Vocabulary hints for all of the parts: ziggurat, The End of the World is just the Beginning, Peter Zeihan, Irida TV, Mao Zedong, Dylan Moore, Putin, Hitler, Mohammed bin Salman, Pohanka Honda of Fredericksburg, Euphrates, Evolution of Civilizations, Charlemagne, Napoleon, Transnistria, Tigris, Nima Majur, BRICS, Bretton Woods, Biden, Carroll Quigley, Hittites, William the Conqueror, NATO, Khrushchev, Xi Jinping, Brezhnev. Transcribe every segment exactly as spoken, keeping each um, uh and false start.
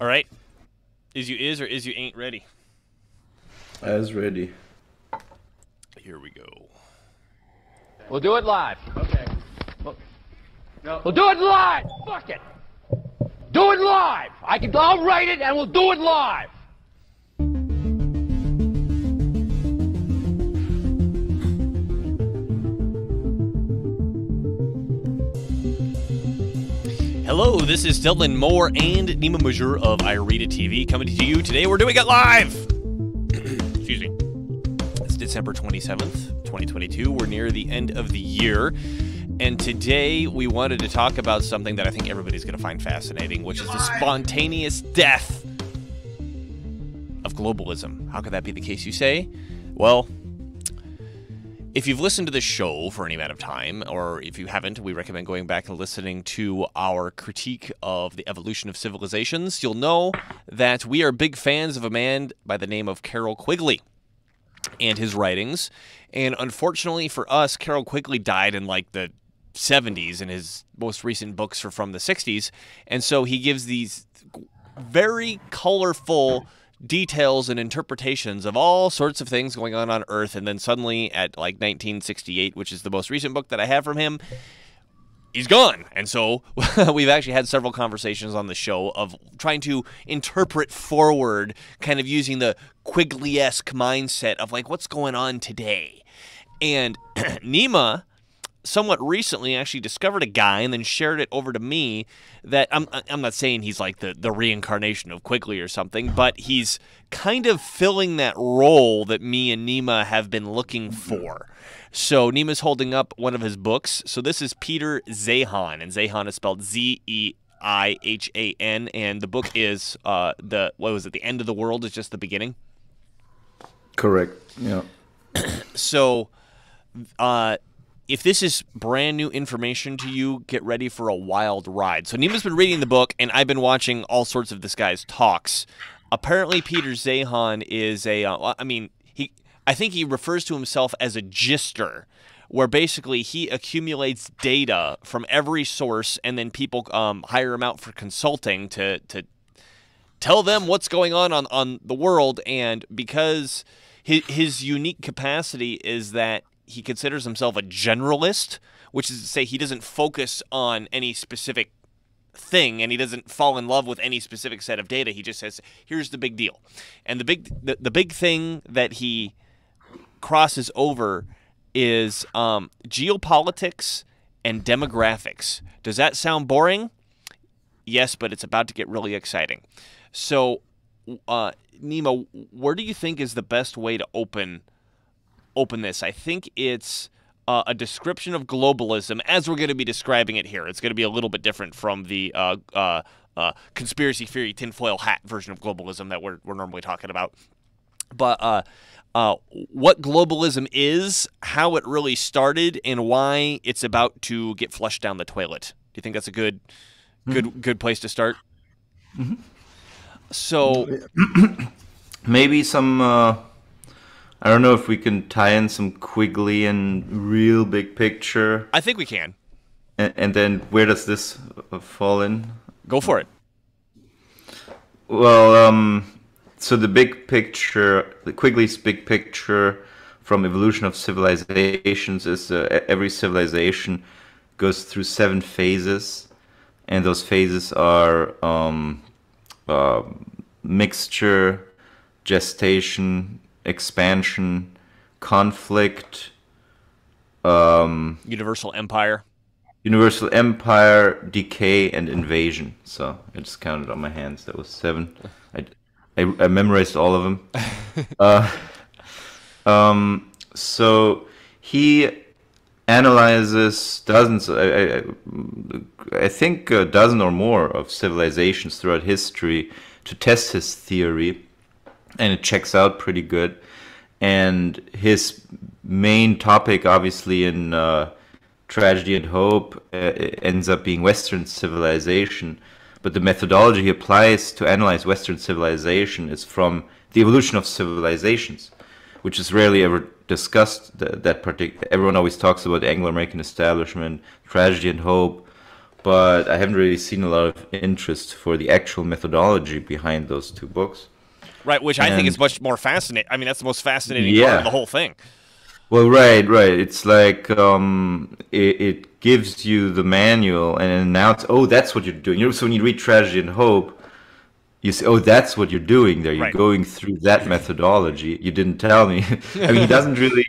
All right. Is you is or is you ain't ready? I is ready. Here we go. We'll do it live. Okay. We'll, no. We'll do it live. Fuck it. Do it live. I can. I'll write it and we'll do it live. Hello, this is Dylan Moore and Nima Majur of Irida T V coming to you today. We're doing it live! Excuse me. It's December twenty-seventh, twenty twenty-two. We're near the end of the year. And today we wanted to talk about something that I think everybody's going to find fascinating, which is the spontaneous death of globalism. How could that be the case, you say? Well, if you've listened to this show for any amount of time, or if you haven't, we recommend going back and listening to our critique of the evolution of civilizations. You'll know that we are big fans of a man by the name of Carroll Quigley and his writings. And unfortunately for us, Carroll Quigley died in like the seventies, and his most recent books are from the sixties. And so he gives these very colorful details and interpretations of all sorts of things going on on Earth, and then suddenly at like nineteen sixty-eight, which is the most recent book that I have from him, he's gone. And so we've actually had several conversations on the show of trying to interpret forward, kind of using the Quigley-esque mindset of like what's going on today. And Nima somewhat recently actually discovered a guy and then shared it over to me that I'm I'm not saying he's like the, the reincarnation of Quigley or something, but he's kind of filling that role that me and Nima have been looking for. So Nima's holding up one of his books. So this is Peter Zeihan, and Zeihan is spelled Z E I H A N, and the book is uh the what was it, The End of the World Is Just the Beginning? Correct. Yeah. So uh if this is brand new information to you, get ready for a wild ride. So Nima's been reading the book, and I've been watching all sorts of this guy's talks. Apparently, Peter Zeihan is a, uh, I mean, he, I think he refers to himself as a gister, where basically he accumulates data from every source, and then people um, hire him out for consulting to, to tell them what's going on, on on the world. And because his, his unique capacity is that he considers himself a generalist, which is to say he doesn't focus on any specific thing and he doesn't fall in love with any specific set of data. He just says, here's the big deal. And the big the, the big thing that he crosses over is um, geopolitics and demographics. Does that sound boring? Yes, but it's about to get really exciting. So, uh, Nima, where do you think is the best way to open open this? I think it's uh, a description of globalism as we're going to be describing it here. It's going to be a little bit different from the uh, uh, uh, conspiracy theory tinfoil hat version of globalism that we're, we're normally talking about. But uh, uh, what globalism is, how it really started, and why it's about to get flushed down the toilet. Do you think that's a good, mm-hmm. good, good place to start? Mm-hmm. So maybe some... Uh... I don't know if we can tie in some Quigley and real big picture. I think we can. And, and then where does this fall in? Go for it. Well, um, so the big picture, the Quigley's big picture from Evolution of Civilizations is uh, every civilization goes through seven phases. And those phases are um, uh, mixture, gestation, expansion, conflict, um, universal empire, universal empire, decay, and invasion. So I just counted on my hands. That was seven. I, I, I memorized all of them. uh, um, so he analyzes dozens, I, I, I think a dozen or more of civilizations throughout history to test his theory. And it checks out pretty good. And his main topic, obviously, in uh, Tragedy and Hope, uh, ends up being Western civilization. But the methodology he applies to analyze Western civilization is from The Evolution of Civilizations, which is rarely ever discussed. That, that particular, everyone always talks about the Anglo-American establishment, Tragedy and Hope, but I haven't really seen a lot of interest for the actual methodology behind those two books. Right, which and, I think is much more fascinating. I mean, that's the most fascinating yeah. part of the whole thing. Well, right, right. It's like um, it, it gives you the manual, and now it's, oh, that's what you're doing. You know, so when you read Tragedy and Hope, you say, oh, that's what you're doing there. You're right. going through that methodology. You didn't tell me. I mean, he doesn't really,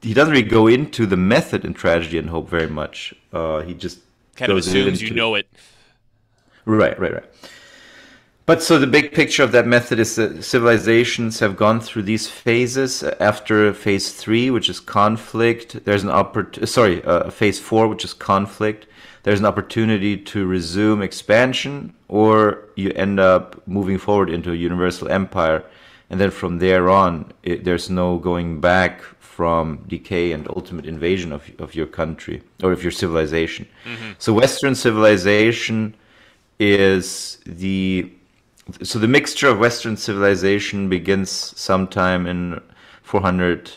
he doesn't really go into the method in Tragedy and Hope very much. Uh, he just kind of assumes into, you know it. Right, right, right. But so the big picture of that method is that civilizations have gone through these phases. After phase three, which is conflict, there's an oppor- sorry, uh, phase four, which is conflict. There's an opportunity to resume expansion, or you end up moving forward into a universal empire. And then from there on, it, there's no going back from decay and ultimate invasion of, of your country or of your civilization. Mm-hmm. So Western civilization is the... So the mixture of Western civilization begins sometime in four hundred,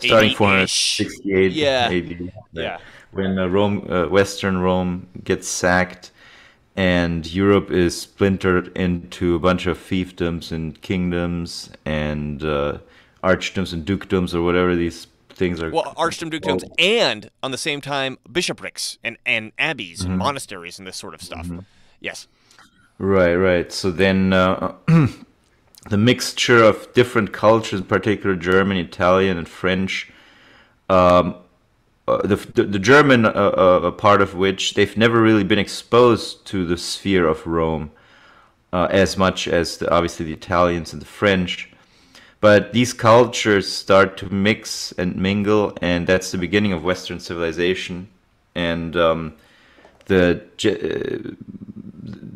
starting four hundred sixty-eight yeah. A D, yeah. when Rome, uh, Western Rome gets sacked, and Europe is splintered into a bunch of fiefdoms and kingdoms and uh, archdoms and dukedoms, or whatever these things are. Well, archdoms, dukedoms, oh. and on the same time, bishoprics and and abbeys mm-hmm. and monasteries and this sort of stuff. Mm-hmm. Yes. Right, right. So then uh, the mixture of different cultures, in particular German, Italian, and French, um, uh, the, the, the German uh, uh, part of which they've never really been exposed to the sphere of Rome uh, as much as the, obviously the Italians and the French. But these cultures start to mix and mingle, and that's the beginning of Western civilization. And um, the... Uh,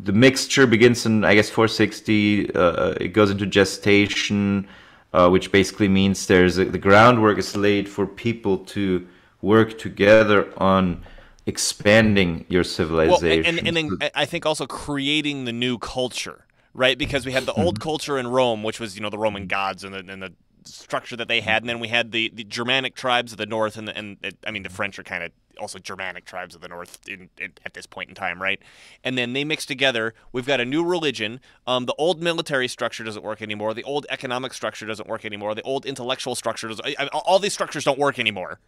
The mixture begins in, I guess, four sixty. Uh, it goes into gestation, uh, which basically means there's a, the groundwork is laid for people to work together on expanding your civilization. Well, and, and, and then I think also creating the new culture, right? Because we had the old culture in Rome, which was, you know, the Roman gods and the, and the structure that they had, and then we had the, the Germanic tribes of the north, and the, and I mean the French are kind of also Germanic tribes of the north in, in, at this point in time, right? And then they mix together. We've got a new religion. Um, the old military structure doesn't work anymore. The old economic structure doesn't work anymore. The old intellectual structure doesn't. I mean, all these structures don't work anymore.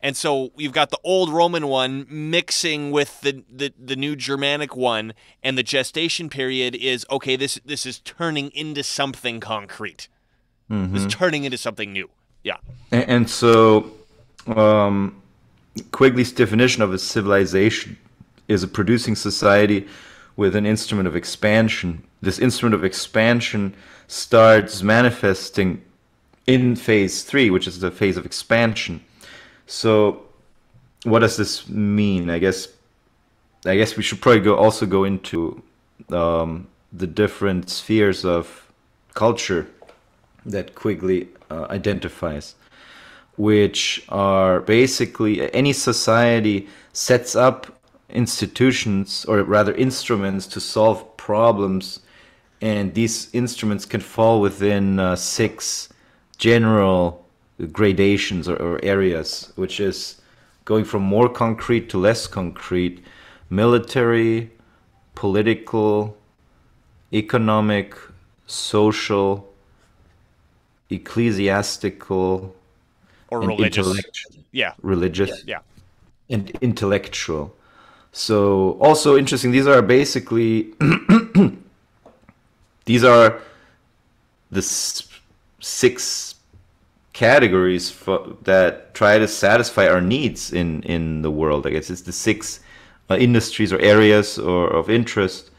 And so you've got the old Roman one mixing with the, the, the new Germanic one, and the gestation period is, okay, this, this is turning into something concrete. Mm-hmm. It's turning into something new. Yeah. And, and so... Um... Quigley's definition of a civilization is a producing society with an instrument of expansion. This instrument of expansion starts manifesting in phase three, which is the phase of expansion. So what does this mean? I guess I guess we should probably go also go into um, the different spheres of culture that Quigley uh, identifies, which are basically any society sets up institutions, or rather instruments, to solve problems, and these instruments can fall within uh, six general gradations or, or areas, which is going from more concrete to less concrete: military, political, economic, social, ecclesiastical, or religious, yeah, religious, yeah, and intellectual. So also interesting. These are basically these are the six categories for, that try to satisfy our needs in in the world. I guess it's the six uh, industries or areas or of interest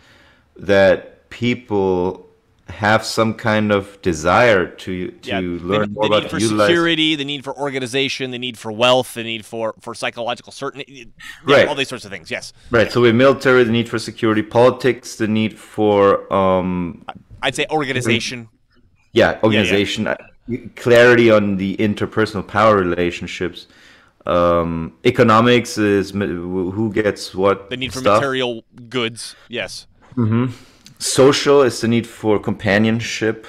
that people have some kind of desire to to yeah, learn the, more the about need for utilize. Security, the need for organization, the need for wealth, the need for for psychological certainty, yeah, right? All these sorts of things. Yes. Right. Yeah. So we have military, the need for security; politics, the need for um. I'd say organization. Yeah, organization, yeah, yeah. Clarity on the interpersonal power relationships. Um, economics is who gets what. The need for stuff. Material goods. Yes. Mm-hmm. Social is the need for companionship,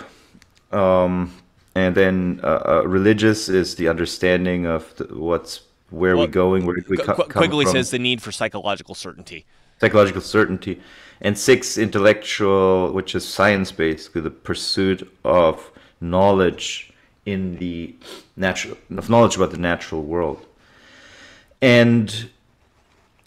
um, and then uh, uh, religious is the understanding of the, what's Where well, are we going? Where did we come from? Quigley says the need for psychological certainty. Psychological certainty. And six, intellectual, which is science, basically, the pursuit of knowledge in the natural, of knowledge about the natural world. And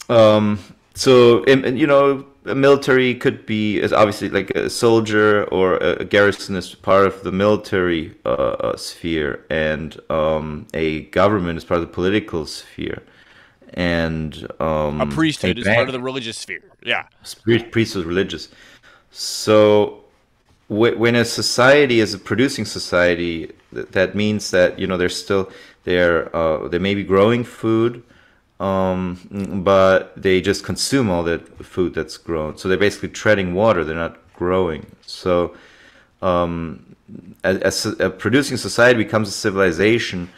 um, so, and, and, you know, a military could be, as obviously, like a soldier or a, a garrison is part of the military uh, sphere, and um, a government is part of the political sphere, and um, a priesthood is part of the religious sphere. Yeah, priesthood, religious. So w when a society is a producing society, th that means that, you know, there's still there uh, they may be growing food. Um, but they just consume all that food that's grown. So they're basically treading water. They're not growing. So um, a, a, a producing society becomes a civilization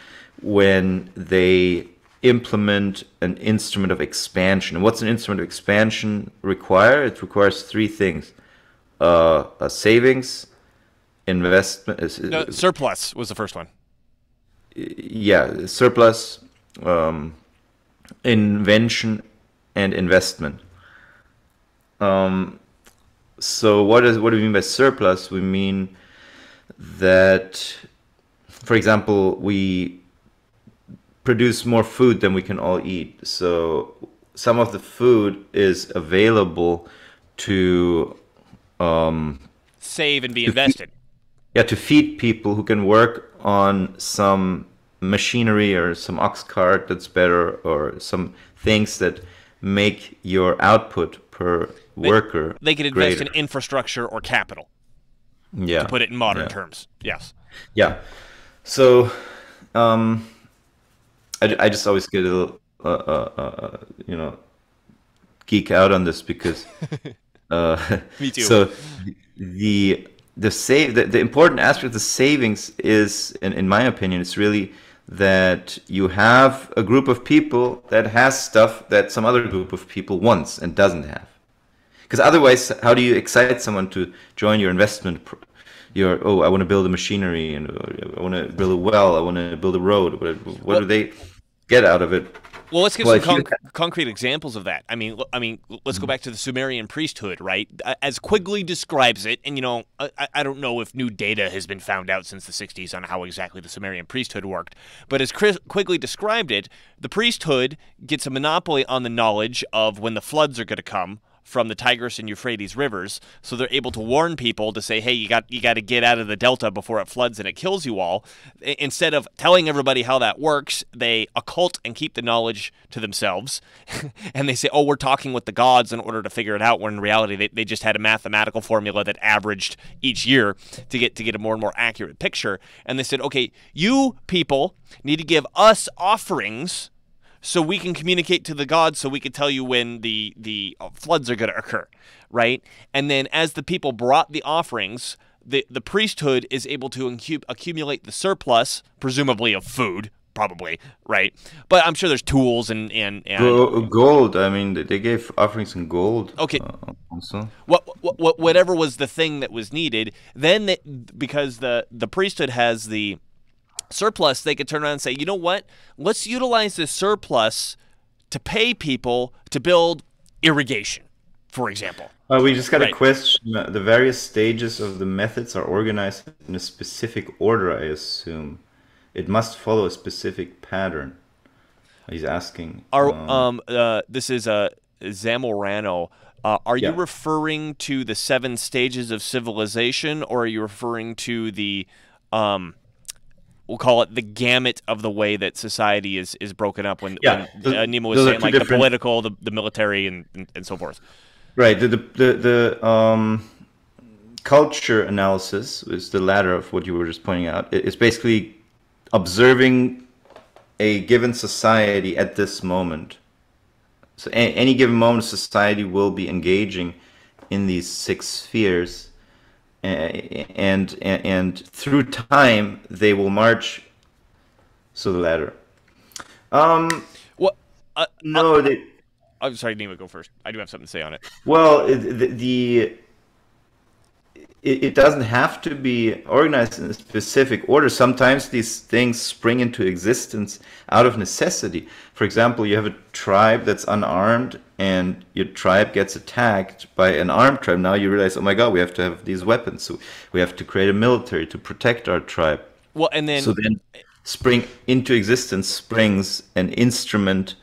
when they implement an instrument of expansion. And what's an instrument of expansion require? It requires three things. Uh, a savings, investment. No, surplus was the first one. Yeah, surplus. Um, invention and investment. Um, so what is what do we mean by surplus? We mean that, for example, we produce more food than we can all eat. So some of the food is available to um, save and be invested. Yeah, to feed people who can work on some machinery or some ox cart that's better, or some things that make your output per they, worker they could invest greater. In infrastructure or capital, yeah, to put it in modern yeah. terms. Yes. Yeah. So um I, I just always get a little uh, uh, uh you know, geek out on this because uh me too. So the the save the, the important aspect of the savings is, in, in my opinion, it's really that you have a group of people that has stuff that some other group of people wants and doesn't have. Because otherwise, how do you excite someone to join your investment? Your oh, I want to build a machinery, and I want to build a well, I want to build a road. What, what well, do they get out of it? Well, let's give well, some conc concrete examples of that. I mean, I mean, let's go back to the Sumerian priesthood, right? As Quigley describes it, and, you know, I, I don't know if new data has been found out since the sixties on how exactly the Sumerian priesthood worked, but as Chris Quigley described it, the priesthood gets a monopoly on the knowledge of when the floods are going to come from the Tigris and Euphrates rivers, so they're able to warn people to say, hey, you got you got to get out of the delta before it floods and it kills you all. Instead of telling everybody how that works, they occult and keep the knowledge to themselves, and they say, oh, we're talking with the gods in order to figure it out, when in reality they, they just had a mathematical formula that averaged each year to get to get a more and more accurate picture. And they said, okay, you people need to give us offerings so we can communicate to the gods, so we can tell you when the, the floods are going to occur, right? And then as the people brought the offerings, the, the priesthood is able to accumulate the surplus, presumably of food, probably, right? But I'm sure there's tools and... and, and gold, I mean, they gave offerings in gold. Okay. Uh, also. What, what, whatever was the thing that was needed, then they, because the, the priesthood has the... surplus, they could turn around and say, you know what, let's utilize this surplus to pay people to build irrigation, for example. Uh, we just got right. a question. The various stages of the methods are organized in a specific order, I assume. It must follow a specific pattern. He's asking. Are, um, um, uh, this is uh, Zamorano. Uh, are yeah. you referring to the seven stages of civilization, or are you referring to the... Um, we'll call it the gamut of the way that society is is broken up when, yeah, when uh, Nima was saying, like, different... the political, the, the military, and, and, and so forth. Right. The, the, the, the um, culture analysis is the latter of what you were just pointing out. It's basically observing a given society at this moment. So a, any given moment, society will be engaging in these six spheres. And, and and through time they will march. So the latter. Um. What? Uh, no. Uh, they, I'm sorry, Nima, go first. I do have something to say on it. Well, the, the it, it doesn't have to be organized in a specific order. Sometimes these things spring into existence out of necessity. For example, you have a tribe that's unarmed and your tribe gets attacked by an armed tribe. Now you realize, oh my God, we have to have these weapons. So we have to create a military to protect our tribe. Well, and then... So then spring into existence springs an instrument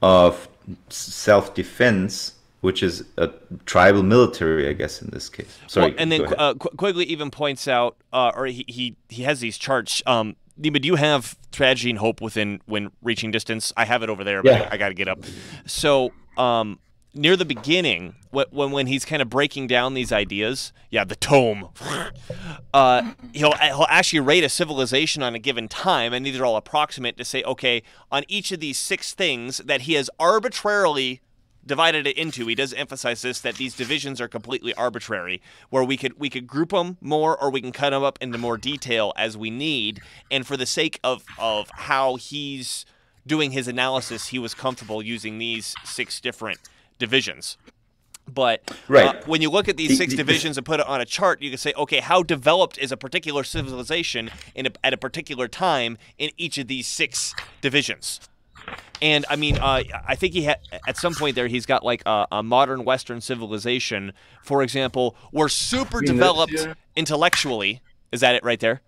of self-defense, which is a tribal military, I guess, in this case. Sorry. Well, and then uh, Qu Quigley even points out, uh, or he, he he has these charts. Um, Nima, do you have tragedy and hope within when reaching distance? I have it over there, yeah. but I got to get up. So um, near the beginning, when when he's kind of breaking down these ideas, yeah, the tome. uh, he'll he'll actually rate a civilization on a given time, and these are all approximate to say, okay, on each of these six things that he has arbitrarily divided it into, he does emphasize this, that these divisions are completely arbitrary, where we could we could group them more or we can cut them up into more detail as we need. And for the sake of, of how he's doing his analysis, he was comfortable using these six different divisions. But right. uh, when you look at these six divisions and put it on a chart, you can say, okay, how developed is a particular civilization in a, at a particular time in each of these six divisions? And I mean, uh, I think he had at some point there he's got like a, a modern Western civilization, for example, were super developed intellectually. Is that it right there?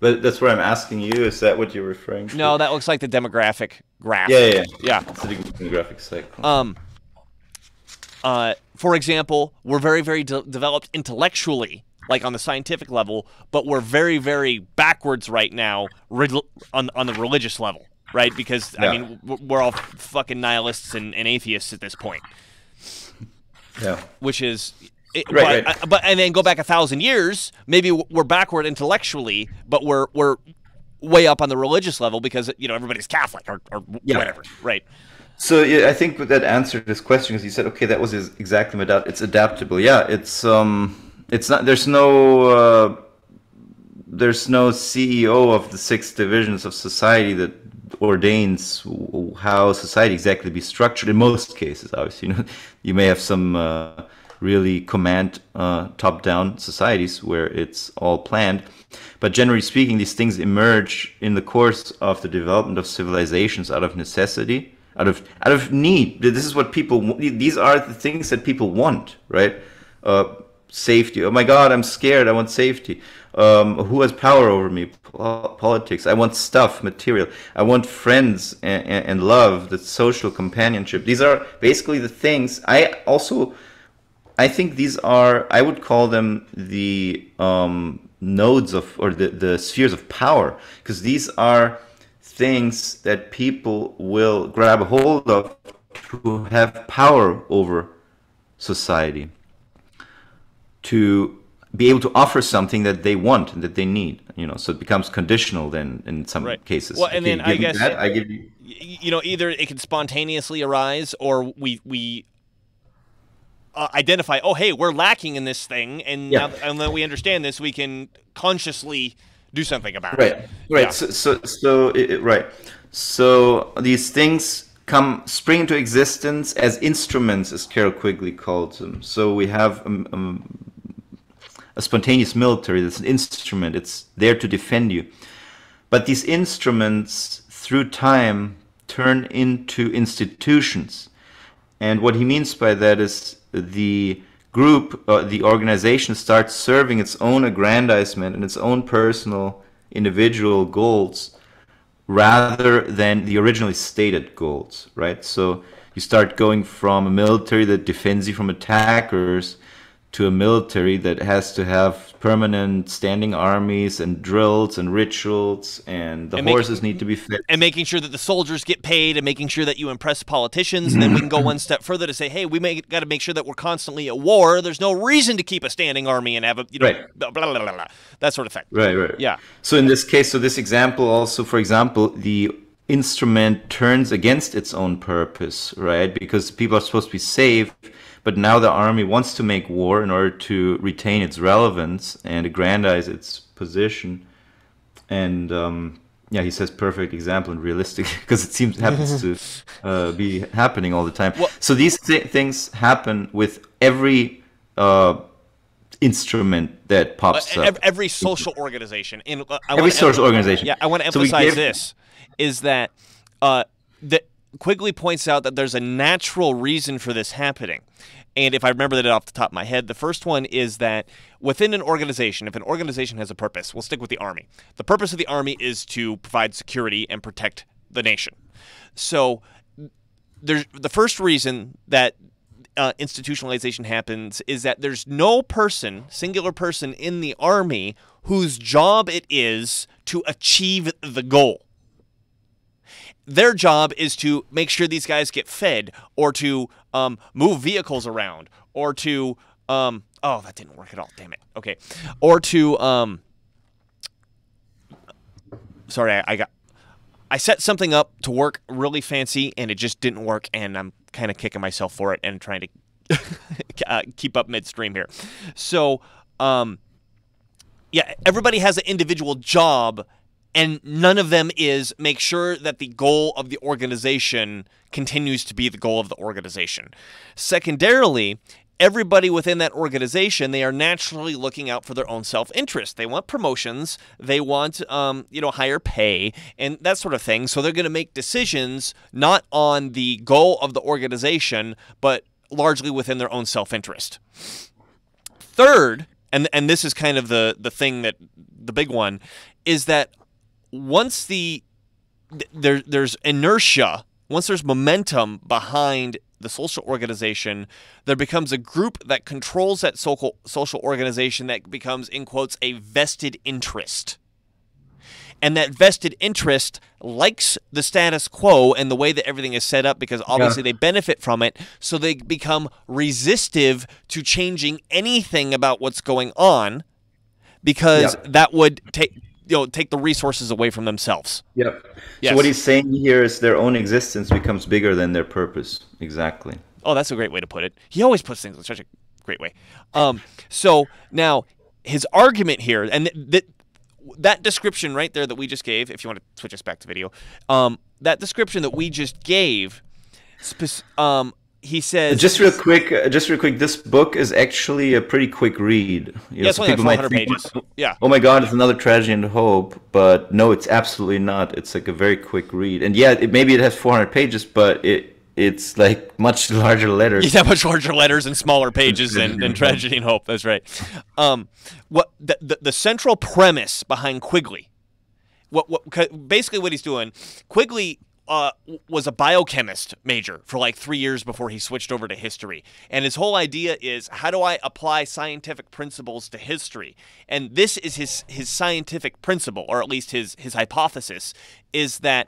But that's what I'm asking you. Is that what you're referring to? No, that looks like the demographic graph. Yeah, yeah, yeah. It's the demographic cycle. Um. Uh, for example, we're very, very de developed intellectually, like on the scientific level, but we're very, very backwards right now on on the religious level. Right, because yeah. I mean, we're all fucking nihilists and, and atheists at this point. Yeah, which is it, right. But, right. I, but and then go back a thousand years, maybe we're backward intellectually, but we're we're way up on the religious level because you know everybody's Catholic or, or yeah. whatever, right? So yeah, I think that answered this question because he said, okay, that was his exact adapt. It's adaptable. Yeah, it's um, it's not. There's no. Uh, there's no C E O of the six divisions of society that ordains how society exactly be structured in most cases. Obviously, you know, you may have some uh, really command uh, top-down societies where it's all planned, but generally speaking, these things emerge in the course of the development of civilizations out of necessity, out of out of need. This is what people. These are the things that people want, right? Uh, safety. Oh my God, I'm scared. I want safety. Um, who has power over me? Pol politics. I want stuff, material. I want friends and, and, and love, the social companionship. These are basically the things. I also, I think these are, I would call them the um, nodes of, or the, the spheres of power, because these are things that people will grab hold of to have power over society, to be able to offer something that they want and that they need, you know, so it becomes conditional then in some right. cases. Well, and okay, then I guess, that, it, I give you... you know, either it can spontaneously arise or we, we uh, identify, oh, hey, we're lacking in this thing. And yeah. now, and then we understand this, we can consciously do something about right. it. Right. Yeah. So, so, so it, right. So these things come spring into existence as instruments, as Carroll Quigley calls them. So we have, um, um a spontaneous military, that's an instrument, it's there to defend you. But these instruments, through time, turn into institutions. And what he means by that is the group, uh, the organization starts serving its own aggrandizement and its own personal individual goals rather than the originally stated goals, right? So you start going from a military that defends you from attackers to a military that has to have permanent standing armies and drills and rituals and the and horses making, need to be fed. And making sure that the soldiers get paid and making sure that you impress politicians. And then we can go one step further to say, hey, we may got to make sure that we're constantly at war. There's no reason to keep a standing army and have a, you know, right. blah, blah, blah, blah, blah, that sort of thing. Right, right. Yeah. So in this case, so this example also, for example, the instrument turns against its own purpose, right? Because people are supposed to be safe. But now the army wants to make war in order to retain its relevance and aggrandize its position. And um, yeah, he says perfect example and realistic because it seems happens to uh, be happening all the time. Well, so these th things happen with every uh, instrument that pops uh, up. Every social organization. In, uh, I every social organization. Yeah, I want to emphasize so gave, this, is that uh, the, Quigley points out that there's a natural reason for this happening. And if I remember that off the top of my head, the first one is that within an organization, if an organization has a purpose, we'll stick with the army. The purpose of the army is to provide security and protect the nation. So there's, the first reason that uh, institutionalization happens is that there's no person, singular person in the army whose job it is to achieve the goal. Their job is to make sure these guys get fed, or to um, move vehicles around, or to um, oh, that didn't work at all. Damn it. Okay, or to um, sorry, I, I got I set something up to work really fancy, and it just didn't work, and I'm kind of kicking myself for it, and trying to uh, keep up midstream here. So, um, yeah, everybody has an individual job. And none of them is make sure that the goal of the organization continues to be the goal of the organization. Secondarily, everybody within that organization, they are naturally looking out for their own self-interest. They want promotions, they want um, you know, higher pay, and that sort of thing. So they're going to make decisions not on the goal of the organization, but largely within their own self-interest. Third, and and this is kind of the the thing that the big one is that. Once the there there's inertia, once there's momentum behind the social organization, there becomes a group that controls that social social organization that becomes, in quotes, a vested interest. And that vested interest likes the status quo and the way that everything is set up because obviously yeah. they benefit from it, so they become resistive to changing anything about what's going on because yeah. that would take You know, take the resources away from themselves. Yep. Yes. So what he's saying here is their own existence becomes bigger than their purpose. Exactly. Oh, that's a great way to put it. He always puts things in such a great way. Um, so now his argument here, and th th that description right there that we just gave, if you want to switch us back to video, um, that description that we just gave, um, he says... Just real quick, just real quick, this book is actually a pretty quick read. You yeah, know, so people like might think, pages. Yeah. Oh my God, it's another tragedy and hope, but no, it's absolutely not. It's like a very quick read. And yeah, it, maybe it has four hundred pages, but it it's like much larger letters. Yeah, much larger letters and smaller pages than, than Tragedy and Hope. That's right. Um, what the, the, the central premise behind Quigley, what, what basically what he's doing, Quigley... Uh, was a biochemist major for like three years before he switched over to history. And his whole idea is, how do I apply scientific principles to history? And this is his, his scientific principle, or at least his, his hypothesis, is that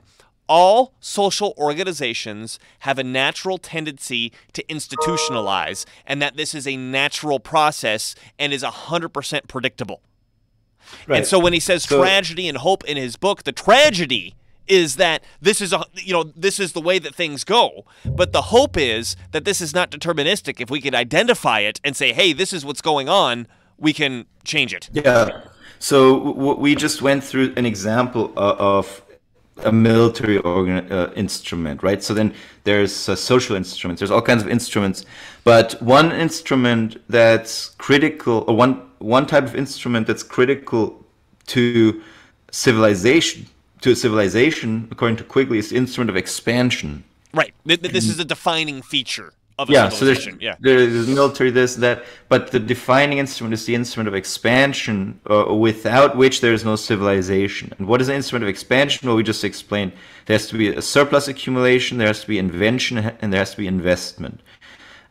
all social organizations have a natural tendency to institutionalize, and that this is a natural process and is one hundred percent predictable. Right. And so when he says so tragedy and hope in his book, the tragedy is that this is a you know this is the way that things go, but the hope is that this is not deterministic. If we could identify it and say, hey, this is what's going on, we can change it. Yeah. So w we just went through an example uh, of a military organ uh, instrument, right? So then there's uh, social instruments. There's all kinds of instruments, but one instrument that's critical, or one one type of instrument that's critical to civilization. To civilization, according to Quigley, is the instrument of expansion. Right. This is a defining feature of a yeah, civilization. So there's, yeah. There's military, this, that, but the defining instrument is the instrument of expansion, uh, without which there is no civilization. And what is an instrument of expansion? Well, we just explained. There has to be a surplus accumulation, there has to be invention, and there has to be investment.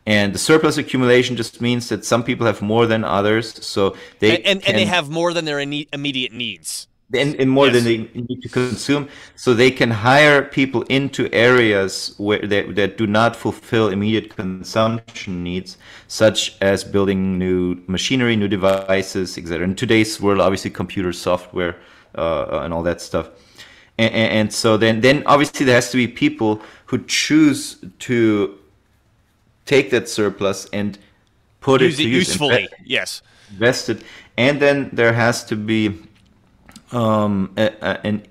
And the surplus accumulation just means that some people have more than others, so they and, and, can, and they have more than their immediate needs. And, and more yes. than they need to consume, so they can hire people into areas where they, that do not fulfill immediate consumption needs, such as building new machinery, new devices, et cetera. In today's world, obviously, computer software uh, and all that stuff. And, and, and so then, then obviously, there has to be people who choose to take that surplus and put use it to it use usefully, invest, yes, invested, and then there has to be. Um, and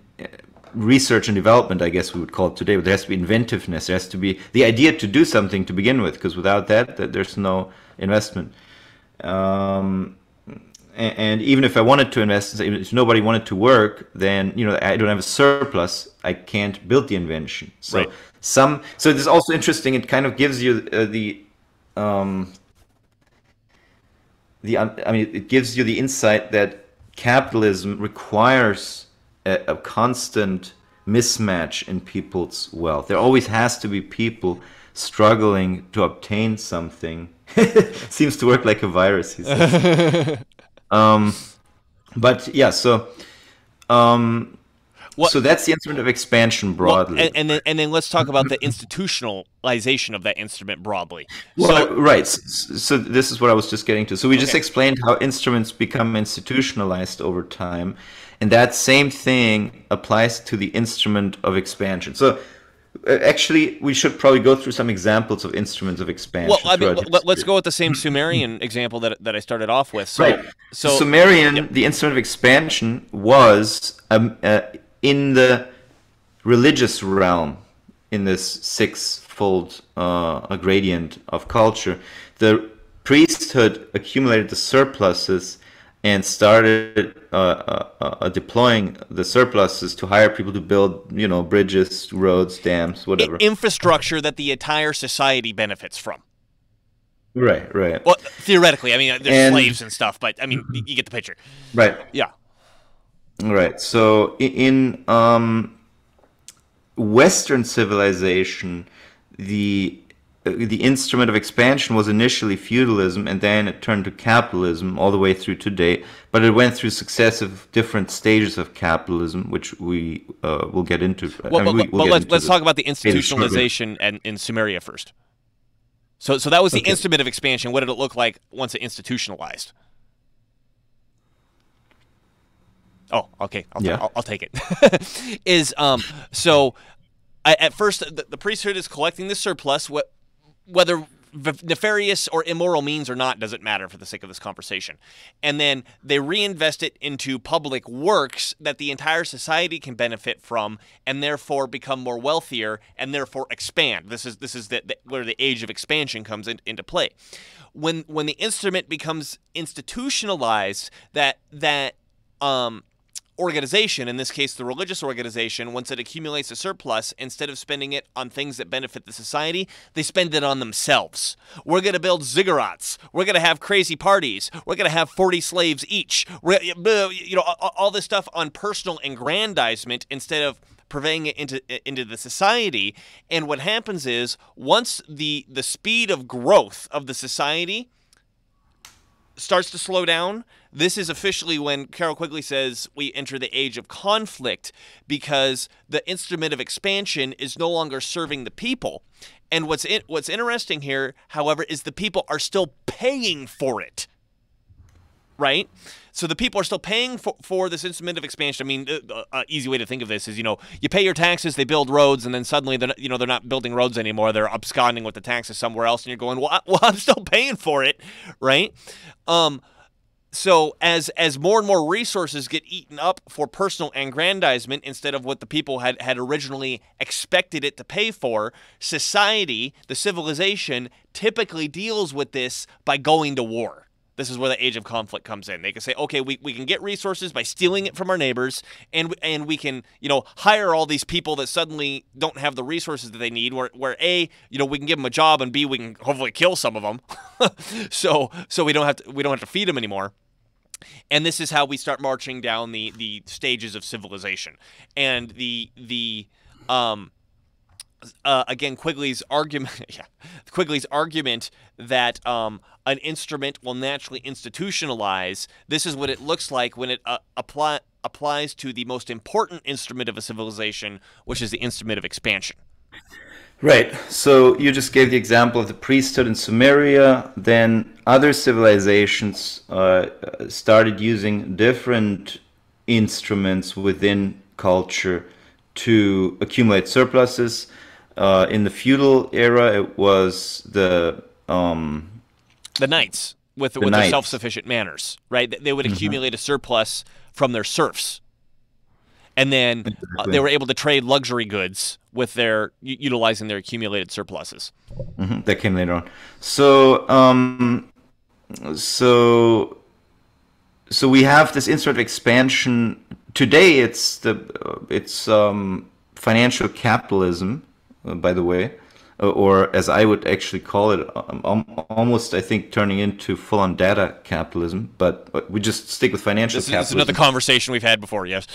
research and development, I guess we would call it today, but there has to be inventiveness. There has to be the idea to do something to begin with, because without that, that, there's no investment. Um, And even if I wanted to invest, if nobody wanted to work, then, you know, I don't have a surplus. I can't build the invention. So right. some, so this is also interesting. It kind of gives you uh, the, um, the, I mean, it gives you the insight that capitalism requires a, a constant mismatch in people's wealth. There always has to be people struggling to obtain something. Seems to work like a virus, he says. um, but yeah, so um, what, so that's the instrument of expansion broadly. Well, and, and then and then let's talk about the institutionalization of that instrument broadly. Well, so, right. So, so this is what I was just getting to. So we okay. just explained how instruments become institutionalized over time, and that same thing applies to the instrument of expansion. So. Actually, we should probably go through some examples of instruments of expansion. Well, I mean, let's go with the same Sumerian example that, that I started off with. So, right. So Sumerian, yep. the instrument of expansion was um, uh, in the religious realm, in this six-fold uh, gradient of culture. The priesthood accumulated the surpluses and started uh, uh, uh, deploying the surpluses to hire people to build, you know, bridges, roads, dams, whatever. Infrastructure that the entire society benefits from. Right, right. Well, theoretically, I mean, there's and, slaves and stuff, but, I mean, you get the picture. Right. Yeah. Right. So in um, Western civilization, the... the instrument of expansion was initially feudalism, and then it turned to capitalism all the way through today. But it went through successive different stages of capitalism, which we uh, will get into. Well, I mean, we, we'll but get let's, into let's talk about the institutionalization in, in Sumeria first. So, so that was the okay. instrument of expansion. What did it look like once it institutionalized? Oh, okay. I'll, yeah. I'll, I'll take it. Is um so at first the, the priesthood is collecting the surplus. What Whether nefarious or immoral means or not doesn't matter for the sake of this conversation. And then they reinvest it into public works that the entire society can benefit from and therefore become more wealthier and therefore expand. This is this is the, the, where the age of expansion comes in, into play. When when the instrument becomes institutionalized, that that um organization, in this case the religious organization, once it accumulates a surplus, instead of spending it on things that benefit the society, they spend it on themselves. We're going to build ziggurats. We're going to have crazy parties. We're going to have forty slaves each. We're, you know, all this stuff on personal aggrandizement instead of purveying it into into the society. And what happens is once the the speed of growth of the society starts to slow down, this is officially when Carroll Quigley says we enter the age of conflict, because the instrument of expansion is no longer serving the people. And what's in, what's interesting here, however, is the people are still paying for it, right? So the people are still paying for, for this instrument of expansion. I mean, uh, uh, easy way to think of this is, you know, you pay your taxes, they build roads, and then suddenly they're not, you know, they're not building roads anymore. They're absconding with the taxes somewhere else, and you're going, well, I, well I'm still paying for it, right? Um, so as as more and more resources get eaten up for personal aggrandizement instead of what the people had, had originally expected it to pay for, society, the civilization, typically deals with this by going to war. This is where the age of conflict comes in. They can say, okay, we, we can get resources by stealing it from our neighbors, and and we can, you know, hire all these people that suddenly don't have the resources that they need, where, where A, you know, we can give them a job, and B, we can hopefully kill some of them. so so we don't have to we don't have to feed them anymore. And this is how we start marching down the the stages of civilization. And the the um Uh, again, Quigley's argument, yeah, Quigley's argument that um, an instrument will naturally institutionalize. This is what it looks like when it uh, apply, applies to the most important instrument of a civilization, which is the instrument of expansion. Right. So you just gave the example of the priesthood in Sumeria. Then other civilizations uh, started using different instruments within culture to accumulate surpluses. Uh, in the feudal era, it was the um, the knights with, the with knights. their self-sufficient manners, right? They would accumulate mm-hmm. a surplus from their serfs, and then uh, they were able to trade luxury goods with their utilizing their accumulated surpluses. Mm-hmm. That came later on. So, um, so, so we have this instant expansion. Today, it's the uh, it's um, financial capitalism, uh, by the way, uh, or as I would actually call it, um, almost I think turning into full-on data capitalism. But, but we just stick with financial this is, capitalism. This is another conversation we've had before. Yes.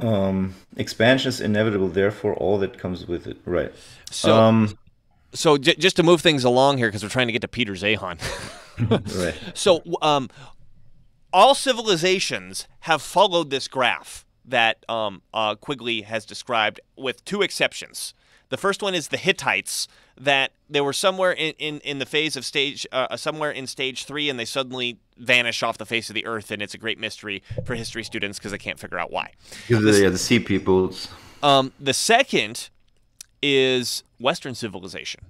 Um, expansion is inevitable. Therefore, all that comes with it. Right. So. Um, So j just to move things along here, because we're trying to get to Peter Zeihan. Right. So um, all civilizations have followed this graph that um, uh, Quigley has described, with two exceptions. The first one is the Hittites, that they were somewhere in, in, in the phase of stage, uh, somewhere in stage three, and they suddenly vanish off the face of the earth, and it's a great mystery for history students because they can't figure out why. Yeah, the, the sea peoples. Um, the second is Western civilization.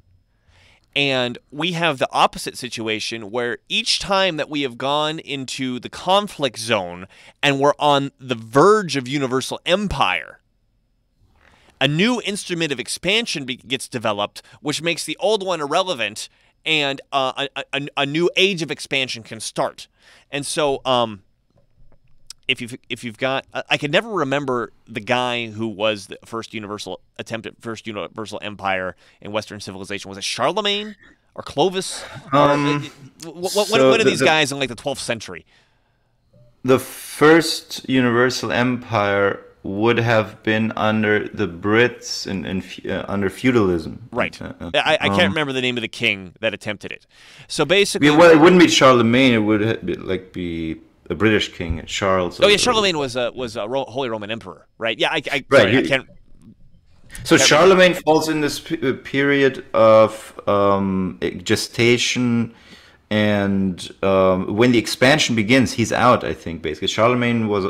And we have the opposite situation, where each time that we have gone into the conflict zone and we're on the verge of universal empire, a new instrument of expansion be gets developed, which makes the old one irrelevant, and uh, a, a, a new age of expansion can start. And so um, If you've, if you've got – I can never remember the guy who was the first universal – attempt at first universal empire in Western civilization. Was it Charlemagne or Clovis? Um, or, what, what, so one of the, these guys in like the twelfth century. The first universal empire would have been under the Brits and, and uh, under feudalism. Right. Uh, uh, I, I can't um, remember the name of the king that attempted it. So basically yeah, – well, it wouldn't be Charlemagne. It would be, like be – a British king, Charles. Oh yeah, Charlemagne was a was a Ro Holy Roman Emperor, right? Yeah, I, I, right. Sorry, I can't. So can't Charlemagne remember. falls in this period of um, gestation, and um, when the expansion begins, he's out. I think basically Charlemagne was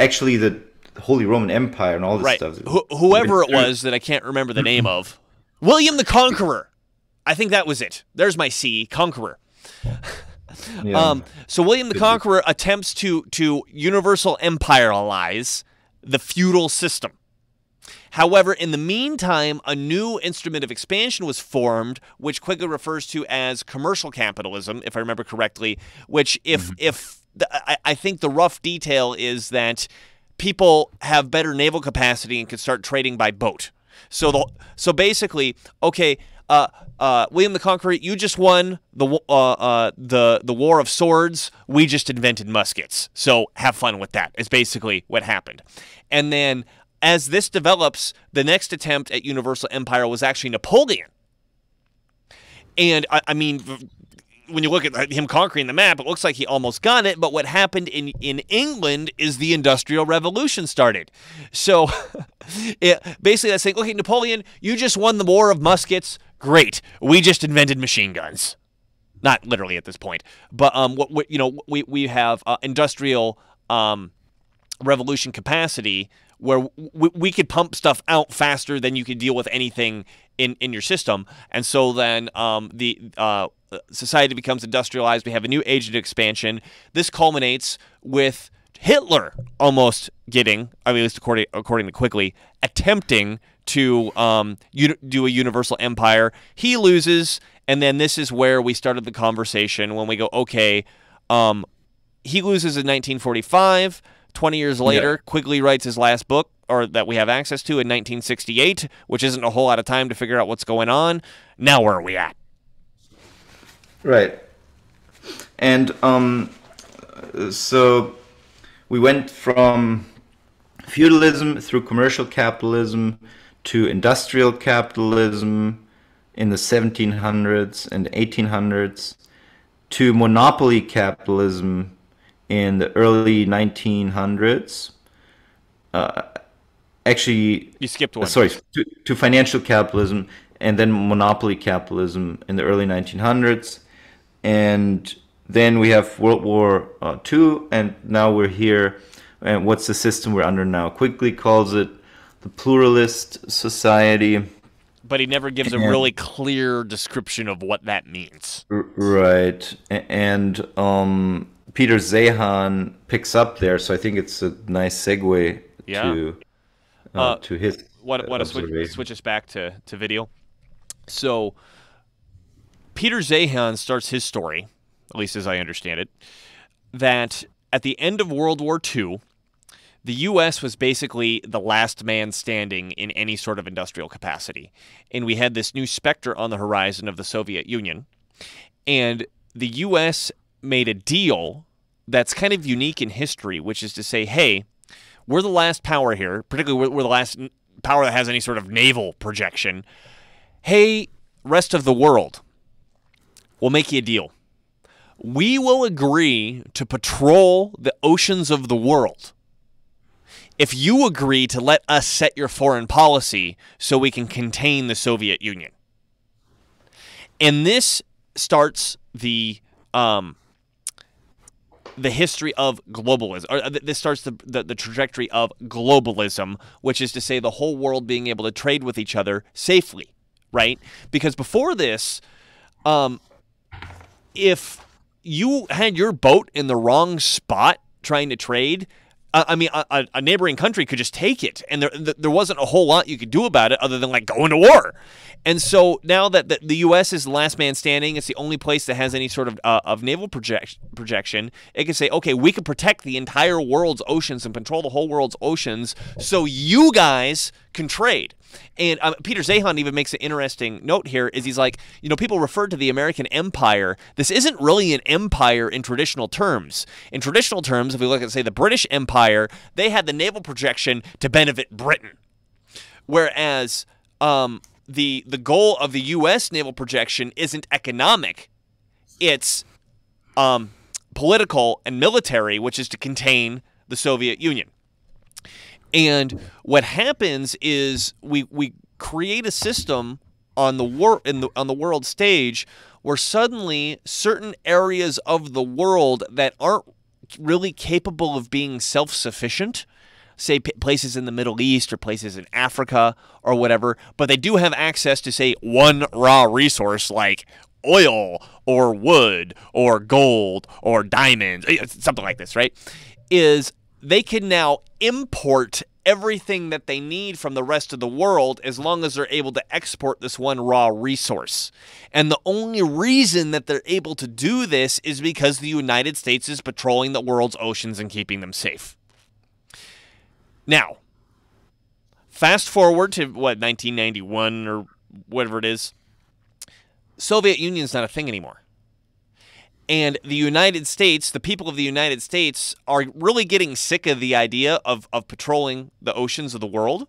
actually the Holy Roman Empire and all this right. stuff. Wh whoever it was that I can't remember the name of, William the Conqueror. I think that was it. There's my C, Conqueror. Yeah. Um, so William the Conqueror attempts to to universal empire-alize the feudal system. However, in the meantime, a new instrument of expansion was formed, which Quigley refers to as commercial capitalism, if I remember correctly, which if, mm-hmm. if the, I, I think the rough detail is that people have better naval capacity and can start trading by boat. So the, so basically, okay, Uh, uh, William the Conqueror, you just won the uh, uh, the the War of Swords. We just invented muskets. So have fun with that. It's basically what happened. And then, as this develops, the next attempt at universal empire was actually Napoleon. And I, I mean, when you look at him conquering the map, it looks like he almost got it. But what happened in in England is the Industrial Revolution started. So it, basically, that's saying, okay, Napoleon, you just won the War of Muskets. Great. We just invented machine guns. Not literally at this point, but um, what, what you know, we we have uh, industrial um, revolution capacity where we, we could pump stuff out faster than you could deal with anything in in your system, and so then um, the uh, society becomes industrialized. We have a new age of expansion. This culminates with Hitler almost getting, I mean, at least according according to Quigley, attempting to um, do a universal empire. He loses, and then this is where we started the conversation when we go, okay, um, he loses in nineteen forty-five. twenty years later, yeah. Quigley writes his last book, or that we have access to, in nineteen sixty-eight, which isn't a whole lot of time to figure out what's going on. Now where are we at? Right. And um, so we went from feudalism through commercial capitalism to industrial capitalism in the seventeen hundreds and eighteen hundreds, to monopoly capitalism in the early nineteen hundreds. Uh, actually, you skipped one. Uh, sorry, to, to financial capitalism, and then monopoly capitalism in the early nineteen hundreds, and then we have World War Two, and now we're here. And what's the system we're under now? Quigley calls it the pluralist society. But he never gives and, a really clear description of what that means. Right. And um, Peter Zeihan picks up there, so I think it's a nice segue yeah. to, uh, uh, to his What, what switch, switch us back to, to video. So Peter Zeihan starts his story at least as I understand it, that at the end of World War Two, the U S was basically the last man standing in any sort of industrial capacity. And we had this new specter on the horizon of the Soviet Union. And the U S made a deal that's kind of unique in history, which is to say, hey, we're the last power here, particularly we're the last power that has any sort of naval projection. Hey, rest of the world, we'll make you a deal. We will agree to patrol the oceans of the world if you agree to let us set your foreign policy so we can contain the Soviet Union. And this starts the um, the history of globalism. Or this starts the, the, the trajectory of globalism, which is to say the whole world being able to trade with each other safely, right? Because before this, um, if you had your boat in the wrong spot trying to trade, I mean, a, a neighboring country could just take it, and there there wasn't a whole lot you could do about it other than, like, go into war. And so now that the, the U S is the last man standing, it's the only place that has any sort of uh, of naval project, projection, it can say, okay, we can protect the entire world's oceans and control the whole world's oceans so you guys can trade. And um, Peter Zeihan even makes an interesting note here, is he's like, you know, people refer to the American empire. This isn't really an empire in traditional terms. In traditional terms, if we look at, say, the British Empire, they had the naval projection to benefit Britain. Whereas um, the, the goal of the U S naval projection isn't economic. It's um, political and military, which is to contain the Soviet Union. And what happens is we we create a system on the wor in the on the world stage where suddenly certain areas of the world that aren't really capable of being self-sufficient, say p places in the Middle East or places in Africa or whatever, but they do have access to, say, one raw resource like oil or wood or gold or diamonds, something like this, right? Is they can now import everything that they need from the rest of the world as long as they're able to export this one raw resource. And the only reason that they're able to do this is because the United States is patrolling the world's oceans and keeping them safe. Now, fast forward to, what, nineteen ninety-one or whatever it is. Soviet Union's not a thing anymore. And the United States, the people of the United States, are really getting sick of the idea of, of patrolling the oceans of the world.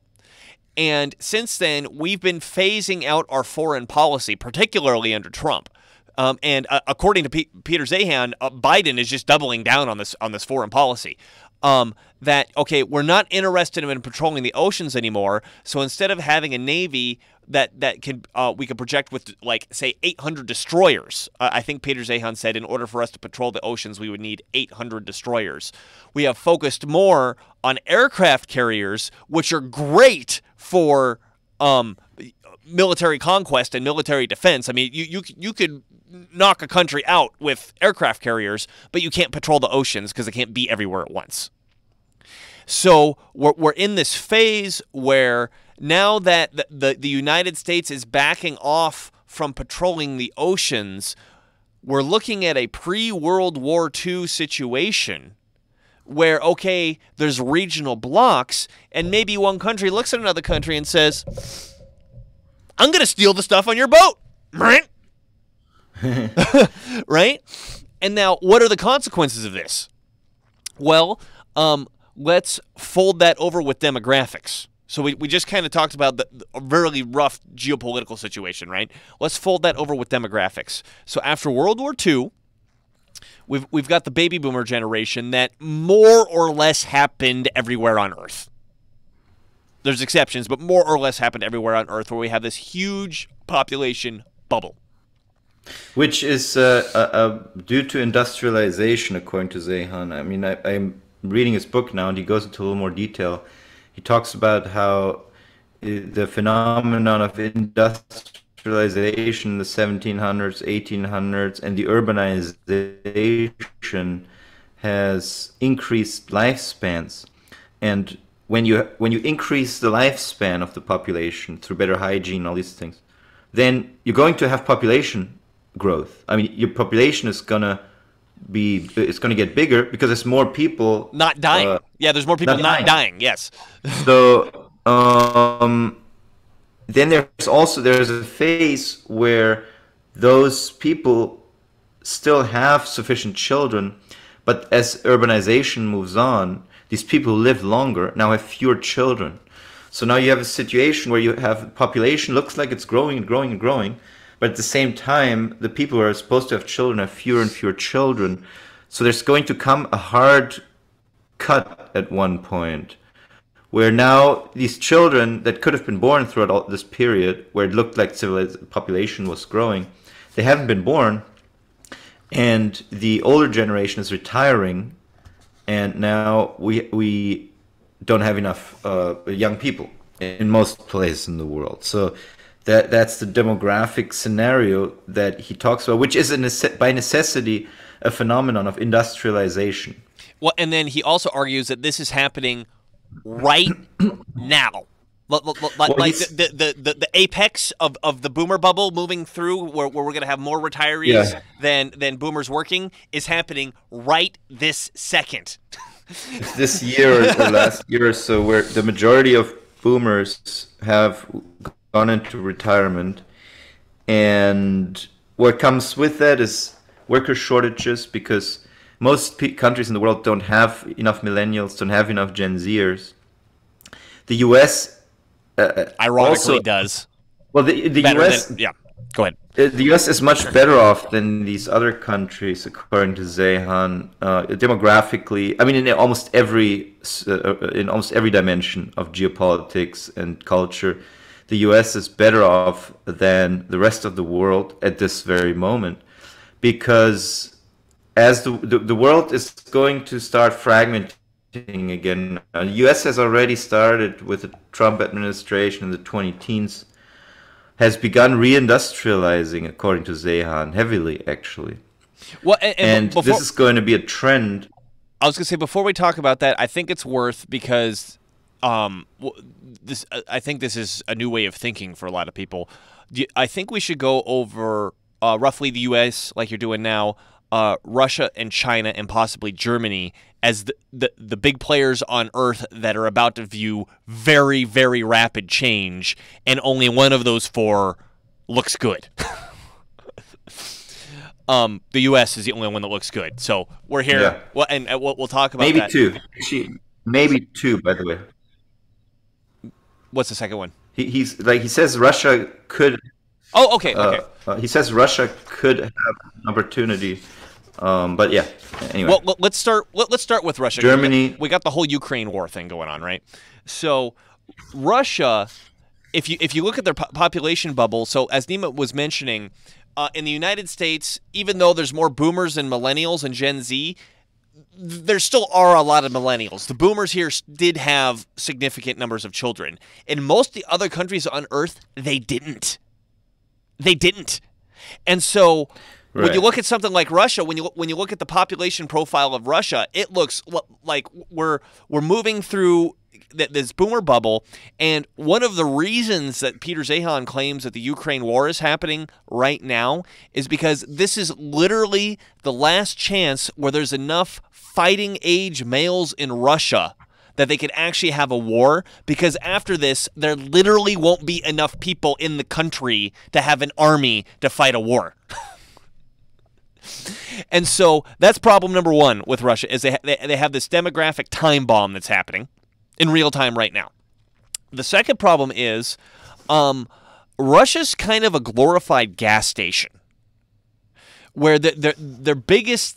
And since then, we've been phasing out our foreign policy, particularly under Trump. Um, and uh, according to P Peter Zeihan, uh, Biden is just doubling down on this on this foreign policy. Um, that, okay, we're not interested in patrolling the oceans anymore. So instead of having a navy that that can uh, we could project with, like, say, eight hundred destroyers, uh, I think Peter Zeihan said, in order for us to patrol the oceans, we would need eight hundred destroyers. We have focused more on aircraft carriers, which are great for um, military conquest and military defense. I mean, you you you could knock a country out with aircraft carriers, but you can't patrol the oceans because they can't be everywhere at once. So we're, we're in this phase where now that the, the, the United States is backing off from patrolling the oceans, we're looking at a pre-World War Two situation where, okay, there's regional blocks, and maybe one country looks at another country and says, I'm going to steal the stuff on your boat, right? Right? And now, what are the consequences of this? Well, um, let's fold that over with demographics. So we, we just kind of talked about the, the really rough geopolitical situation, right? Let's fold that over with demographics. So after World War Two, we've, we've got the baby boomer generation that more or less happened everywhere on Earth. There's exceptions, but more or less happened everywhere on Earth, where we have this huge population bubble. Which is uh, uh, uh, due to industrialization, according to Zeihan. I mean, I, I'm reading his book now, and he goes into a little more detail. He talks about how the phenomenon of industrialization in the seventeen hundreds, eighteen hundreds, and the urbanization has increased lifespans. And when you, when you increase the lifespan of the population through better hygiene, all these things, then you're going to have population growth. I mean, your population is going to be it's going to get bigger because there's more people not dying. Uh, yeah, there's more people not, not dying. dying. Yes. So um, then there's also there's a phase where those people still have sufficient children, but as urbanization moves on, these people who live longer now have fewer children. So now you have a situation where you have population looks like it's growing and growing and growing, but at the same time, the people who are supposed to have children have fewer and fewer children. So there's going to come a hard cut at one point where now these children that could have been born throughout all this period where it looked like civilized population was growing, they haven't been born, and the older generation is retiring, and now we we don't have enough uh, young people in most places in the world. So that that's the demographic scenario that he talks about, which is a nece by necessity a phenomenon of industrialization. Well, and then he also argues that this is happening right now. Like, well, like the, the, the, the apex of, of the boomer bubble moving through where, where we're going to have more retirees yeah. than, than boomers working is happening right this second. This year or last year or so where the majority of boomers have gone into retirement, and what comes with that is worker shortages because most p countries in the world don't have enough millennials, don't have enough Gen Zers. The U S Uh, ironically also, does well the, the U S than, yeah go ahead uh, the U S is much better off than these other countries according to Zeihan uh, demographically. I mean, in almost every uh, in almost every dimension of geopolitics and culture, the U S is better off than the rest of the world at this very moment, because as the the, the world is going to start fragmenting again. The U S has already started with the Trump administration in the twenty teens, has begun reindustrializing, according to Zeihan, heavily, actually. Well, and, and, and before, this is going to be a trend. I was going to say, before we talk about that, I think it's worth, because um, this, I think this is a new way of thinking for a lot of people. I think we should go over uh, roughly the U S, like you're doing now, Uh, Russia and China and possibly Germany as the, the the big players on Earth that are about to view very, very rapid change, and only one of those four looks good. um, the U S is the only one that looks good, so we're here. Yeah. Well, and uh, we'll, we'll talk about maybe that. two. She, maybe two, by the way. What's the second one? He, he's like he says Russia could. Oh, okay. Okay. Uh, uh, he says Russia could have an opportunity. Um, but yeah, anyway. Well, let's start. Let's start with Russia. Germany. We got the whole Ukraine war thing going on, right? So, Russia, if you if you look at their po population bubble, so as Nima was mentioning, uh, in the United States, even though there's more boomers and millennials and Gen Z, there still are a lot of millennials. The boomers here did have significant numbers of children. In most of the other countries on Earth, they didn't. They didn't. And so. Right. When you look at something like Russia, when you when you look at the population profile of Russia, it looks like we're we're moving through th this boomer bubble. And one of the reasons that Peter Zeihan claims that the Ukraine war is happening right now is because this is literally the last chance where there's enough fighting age males in Russia that they could actually have a war, because after this, there literally won't be enough people in the country to have an army to fight a war. And so that's problem number one with Russia, is they, ha they have this demographic time bomb that's happening in real time right now. The second problem is um, Russia's kind of a glorified gas station, where the, their, their biggest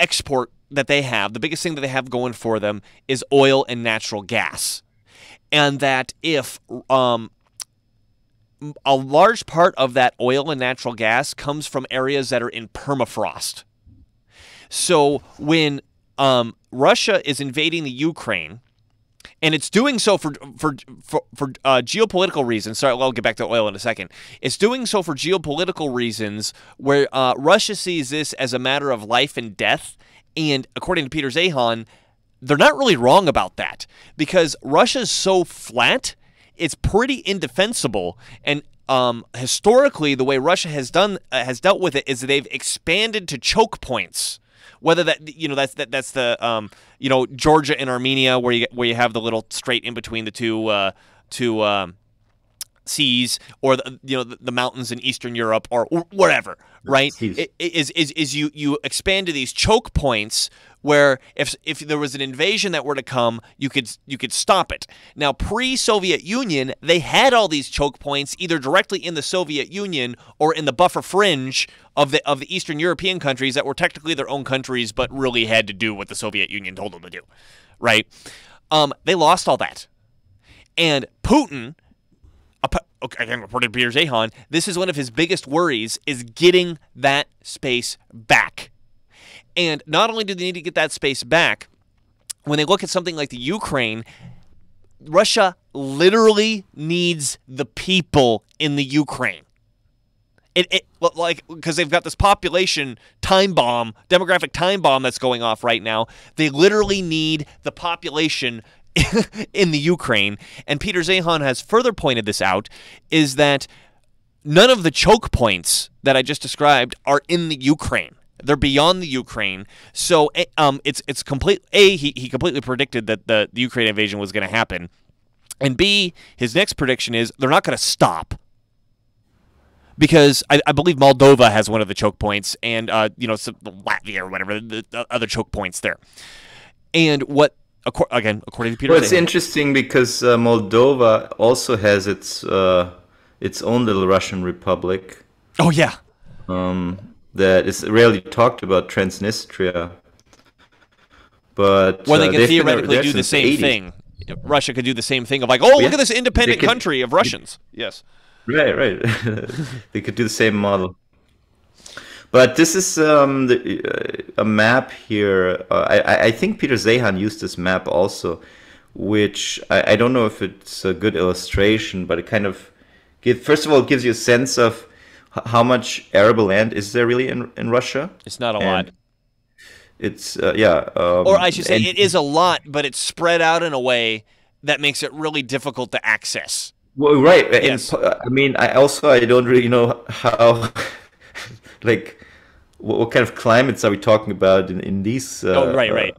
export that they have, the biggest thing that they have going for them, is oil and natural gas. And that if um, a large part of that oil and natural gas comes from areas that are in permafrost. So when um, Russia is invading the Ukraine, and it's doing so for for for, for uh, geopolitical reasons. Sorry, well, I'll get back to oil in a second. It's doing so for geopolitical reasons, where uh, Russia sees this as a matter of life and death. And according to Peter Zeihan, they're not really wrong about that, because Russia's so flat. It's pretty indefensible, and um, historically, the way Russia has done uh, has dealt with it is that they've expanded to choke points. Whether that, you know, that's that that's the um, you know, Georgia and Armenia, where you where you have the little strait in between the two uh, two um, seas, or the, you know, the, the mountains in Eastern Europe, or, or whatever, right? It, is is is you you expand to these choke points where if if there was an invasion that were to come, you could you could stop it. Now, pre-Soviet Union, they had all these choke points either directly in the Soviet Union or in the buffer fringe of the of the Eastern European countries that were technically their own countries but really had to do what the Soviet Union told them to do, right? Um, they lost all that, and Putin. Again, reported Peter Zeihan, this is one of his biggest worries, is getting that space back. And not only do they need to get that space back, when they look at something like the Ukraine, Russia literally needs the people in the Ukraine. It, it like because they've got this population time bomb, demographic time bomb that's going off right now. They literally need the population in the Ukraine, and Peter Zeihan has further pointed this out, is that none of the choke points that I just described are in the Ukraine. They're beyond the Ukraine. So um, it's it's complete. A, he, he completely predicted that the, the Ukraine invasion was going to happen, and B, his next prediction is they're not going to stop. Because I, I believe Moldova has one of the choke points, and uh, you know, some, Latvia or whatever, the, the other choke points there. And what Acor again, according to Peter. Well, it's interesting because uh, Moldova also has its uh, its own little Russian republic. Oh yeah, um, that is rarely talked about, Transnistria. But well, uh, they can theoretically been, do the same eighties. Thing. Russia could do the same thing of like, oh, yeah. Look at this independent could, country of Russians. They, yes. Right, right. They could do the same model. But this is um, the, uh, a map here. Uh, I, I think Peter Zeihan used this map also, which I, I don't know if it's a good illustration, but it kind of, give, first of all, it gives you a sense of how much arable land is there really in, in Russia. It's not a and lot. It's, uh, yeah. Um, or I should say it is a lot, but it's spread out in a way that makes it really difficult to access. Well, right. Yes. And, I mean, I also, I don't really know how... Like, what, what kind of climates are we talking about in, in these? Uh, oh, right, right.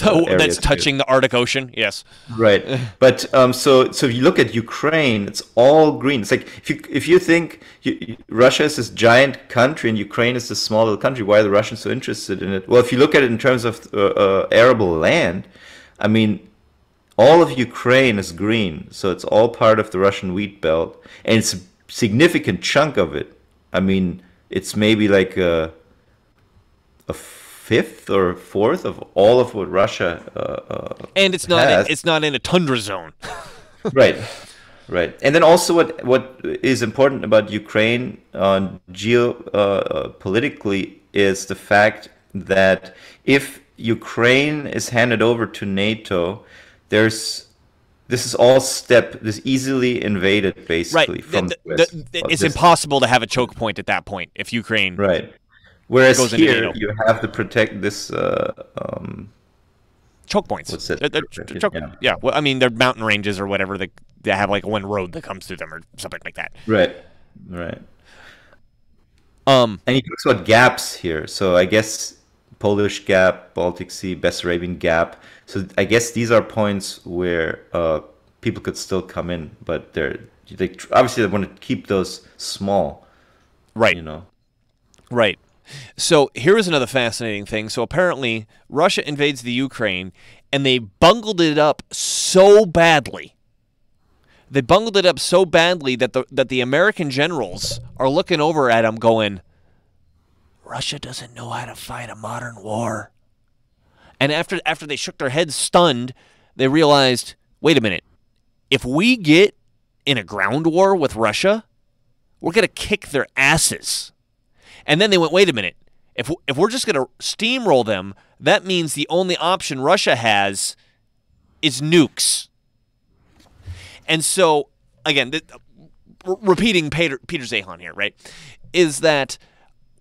Uh, That's touching the Arctic Ocean, yes. Right. But um, so, so if you look at Ukraine, it's all green. It's like, if you, if you think you, Russia is this giant country and Ukraine is this small little country, why are the Russians so interested in it? Well, if you look at it in terms of uh, uh, arable land, I mean, all of Ukraine is green. So it's all part of the Russian wheat belt. And it's a significant chunk of it. I mean... It's maybe like a, a fifth or fourth of all of what Russia uh, uh, and it's not has. In, it's not in a tundra zone, right? Right. And then also what what is important about Ukraine uh, geo uh, politically is the fact that if Ukraine is handed over to NATO, there's. This is all step. This easily invaded, basically. Right. From the, the, the, the, well, it's this. Impossible to have a choke point at that point if Ukraine. Right. Whereas goes here, into you have to protect this. Uh, um, choke points. What's it? They're, they're choke, yeah. yeah. Well, I mean, they're mountain ranges or whatever. They they have like one road that comes through them or something like that. Right. Right. Um. And he talks about gaps here, so I guess Polish Gap, Baltic Sea, Bessarabian Gap. So I guess these are points where uh, people could still come in, but they're they, obviously they want to keep those small, right? You know, right. So here is another fascinating thing. So apparently Russia invades the Ukraine, and they bungled it up so badly. They bungled it up so badly that the that the American generals are looking over at them, going, "Russia doesn't know how to fight a modern war." And after after they shook their heads stunned, they realized, wait a minute, if we get in a ground war with Russia, we're going to kick their asses. And then they went, wait a minute, if, if we're just going to steamroll them, that means the only option Russia has is nukes. And so, again, the, repeating Peter, Peter Zeihan here, right, is that...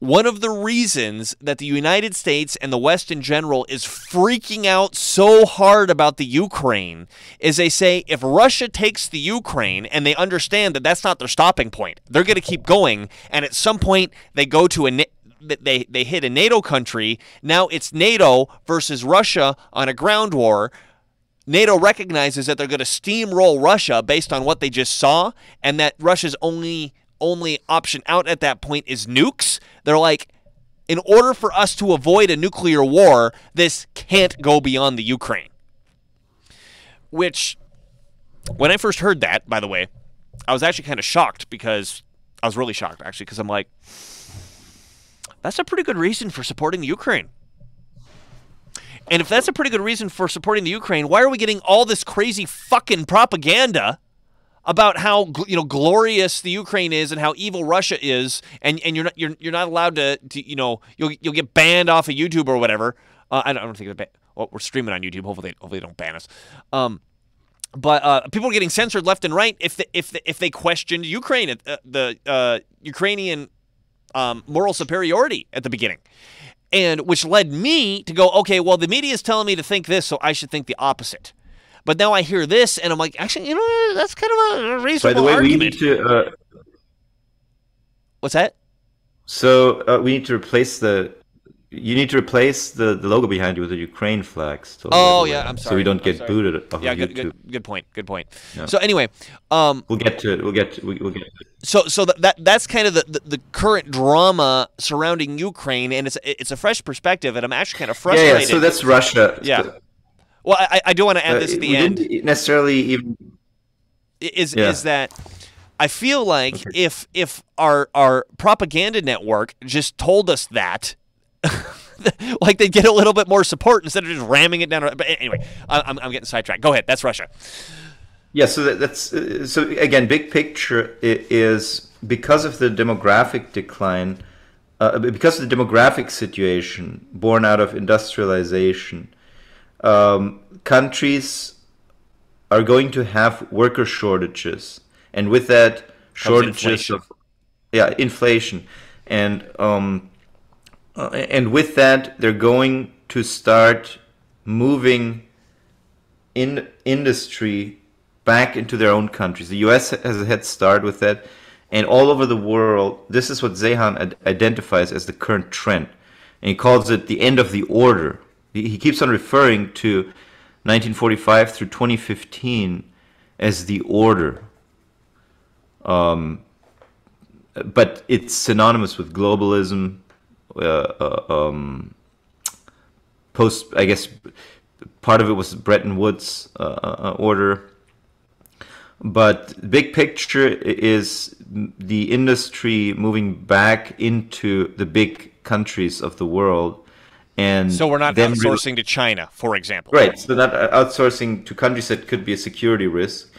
One of the reasons that the United States and the West in general is freaking out so hard about the Ukraine is they say if Russia takes the Ukraine, and they understand that that's not their stopping point, they're going to keep going, and at some point they go to a they, they hit a NATO country. Now it's NATO versus Russia on a ground war. NATO recognizes that they're going to steamroll Russia based on what they just saw, and that Russia's only only option out at that point is nukes. They're like, in order for us to avoid a nuclear war, this can't go beyond the Ukraine. Which, when I first heard that, by the way, I was actually kind of shocked because I was really shocked, actually, because I'm like, that's a pretty good reason for supporting the Ukraine. And if that's a pretty good reason for supporting the Ukraine, why are we getting all this crazy fucking propaganda about how, you know, glorious the Ukraine is and how evil Russia is, and and you're not you're you're not allowed to, to you know, you'll you'll get banned off of YouTube or whatever. Uh, I don't I don't think they're ba- well, we're streaming on YouTube. Hopefully, hopefully they don't ban us. Um, but uh, people are getting censored left and right if the, if the, if they questioned Ukraine, uh, the uh, Ukrainian um, moral superiority at the beginning. And which led me to go, okay, well, the media is telling me to think this, so I should think the opposite. But now I hear this, and I'm like, actually, you know, that's kind of a reasonable argument. By the way, argument. we need to... Uh, What's that? So uh, we need to replace the... You need to replace the, the logo behind you with a Ukraine flag. Totally oh, yeah, way. I'm sorry. So we don't get booted off yeah, of good, YouTube. Good, good point, good point. Yeah. So anyway... Um, we'll get to it, we'll get to, we'll get to it. So so that, that that's kind of the, the, the current drama surrounding Ukraine, and it's, it's a fresh perspective, and I'm actually kind of frustrated. Yeah, yeah so that's Russia. Yeah. So, well, I, I do want to add uh, this at the end. Didn't necessarily even... Is, yeah. is that... I feel like okay. if if our our propaganda network just told us that... like they get a little bit more support instead of just ramming it down. But anyway, I'm I'm getting sidetracked. Go ahead. That's Russia. Yeah. So that, that's uh, so again, big picture is because of the demographic decline, uh, because of the demographic situation born out of industrialization, um, countries are going to have worker shortages, and with that shortages inflation. of yeah inflation and. Um, Uh, and with that, they're going to start moving in industry back into their own countries. The U S has a head start with that. And all over the world, this is what Zeihan ad- identifies as the current trend. And he calls it the end of the order. He, he keeps on referring to nineteen forty-five through twenty fifteen as the order. Um, but it's synonymous with globalism. Uh, um, post, I guess, part of it was Bretton Woods uh, order. But big picture is the industry moving back into the big countries of the world. And so we're not outsourcing to China, for example. Right, so not outsourcing to countries that could be a security risk.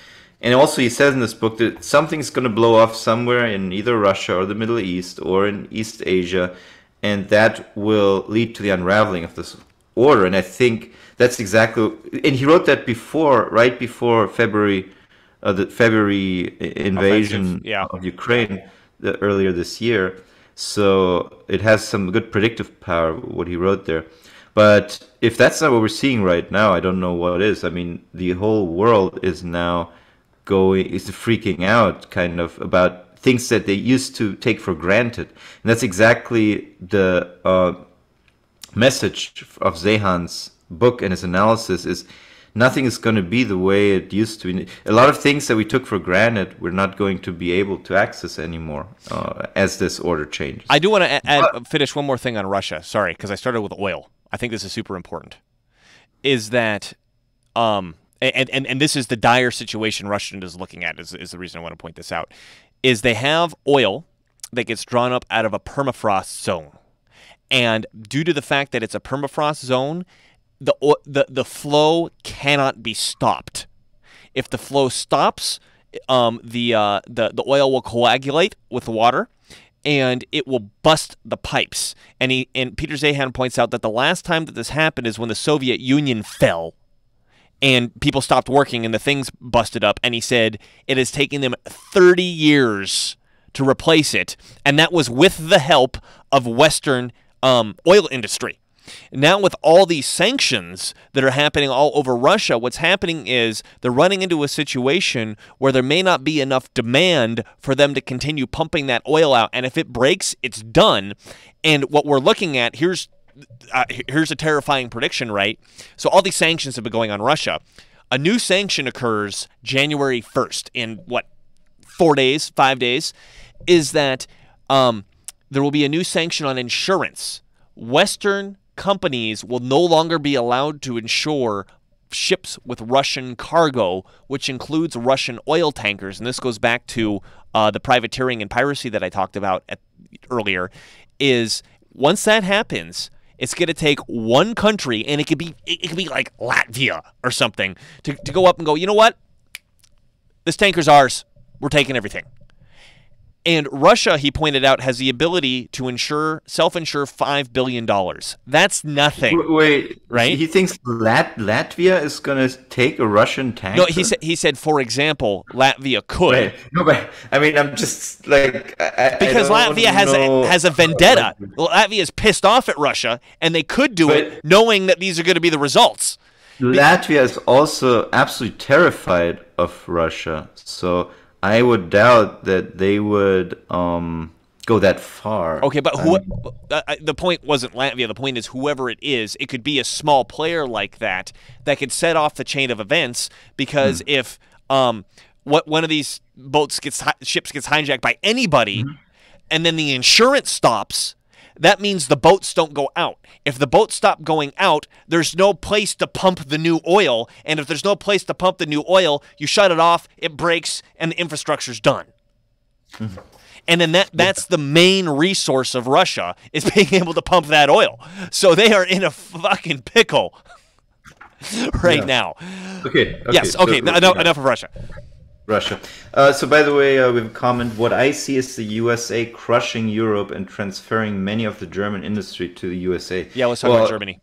And also he says in this book that something's going to blow off somewhere in either Russia or the Middle East or in East Asia. And that will lead to the unraveling of this order. And I think that's exactly... And he wrote that before, right before February, uh, the February invasion yeah. of Ukraine the, earlier this year. So it has some good predictive power, what he wrote there. But if that's not what we're seeing right now, I don't know what it is. I mean, the whole world is now going... is freaking out, kind of, about... things that they used to take for granted. And that's exactly the uh, message of Zeihan's book and his analysis is nothing is going to be the way it used to be. A lot of things that we took for granted, we're not going to be able to access anymore uh, as this order changes. I do want to add, but, finish one more thing on Russia. Sorry, because I started with oil. I think this is super important. Is that... Um, and, and, and this is the dire situation Russia is looking at, is, is the reason I want to point this out. Is they have oil that gets drawn up out of a permafrost zone. And due to the fact that it's a permafrost zone, the the, the flow cannot be stopped. If the flow stops, um, the, uh, the, the oil will coagulate with the water, and it will bust the pipes. And, he, and Peter Zeihan points out that the last time that this happened is when the Soviet Union fell. And people stopped working and the things busted up. And he said it has taken them thirty years to replace it. And that was with the help of Western um, oil industry. Now with all these sanctions that are happening all over Russia, what's happening is they're running into a situation where there may not be enough demand for them to continue pumping that oil out. And if it breaks, it's done. And what we're looking at, here's, uh, here's a terrifying prediction, right? So all these sanctions have been going on Russia. A new sanction occurs January first in, what, four days, five days, is that um, there will be a new sanction on insurance. Western companies will no longer be allowed to insure ships with Russian cargo, which includes Russian oil tankers. And this goes back to uh, the privateering and piracy that I talked about at, earlier, is once that happens, it's going to take one country, and it could be it could be like Latvia or something, to, to go up and go, you know what? This tanker's ours. We're taking everything. And Russia, he pointed out, has the ability to insure, self-insure five billion dollars. That's nothing. Wait, right? He thinks Lat Latvia is going to take a Russian tanker? No, he said, he said, for example, Latvia could. Wait, no, but I mean, I'm just like... I, because I Latvia has a, has a vendetta. Latvia is pissed off at Russia, and they could do but, it knowing that these are going to be the results. Latvia is also absolutely terrified of Russia, so... I would doubt that they would um, go that far. Okay, but who, uh, the point wasn't Latvia. The point is whoever it is, it could be a small player like that that could set off the chain of events, because mm. if um, what one of these boats gets ships gets hijacked by anybody, mm. and then the insurance stops, that means the boats don't go out. If the boats stop going out, there's no place to pump the new oil. And if there's no place to pump the new oil, you shut it off, it breaks, and the infrastructure's done. Mm-hmm. And then that that's the main resource of Russia, is being able to pump that oil. So they are in a fucking pickle right yeah. now. Okay. okay. Yes, okay, so, enough, enough of Russia. Russia. Uh, so, by the way, uh, we have a comment. What I see is the U S A crushing Europe and transferring many of the German industry to the U S A. Yeah, let's talk well, about Germany.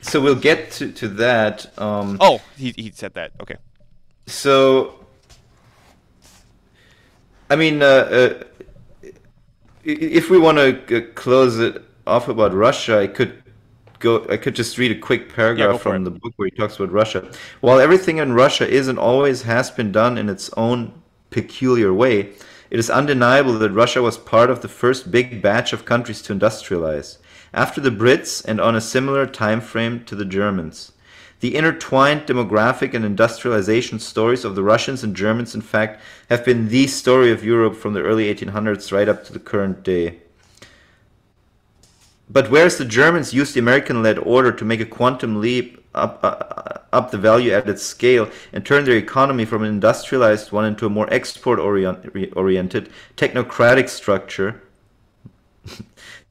So we'll get to, to that. Um, oh, he, he said that. Okay. So, I mean, uh, uh, if we want to close it off about Russia, I could Go, I could just read a quick paragraph yeah, from it. the book where he talks about Russia. While everything in Russia is and always has been done in its own peculiar way, it is undeniable that Russia was part of the first big batch of countries to industrialize, after the Brits and on a similar time frame to the Germans. The intertwined demographic and industrialization stories of the Russians and Germans, in fact, have been the story of Europe from the early eighteen hundreds right up to the current day. But whereas the Germans used the American-led order to make a quantum leap up, uh, up the value-added scale and turn their economy from an industrialized one into a more export-oriented, technocratic structure,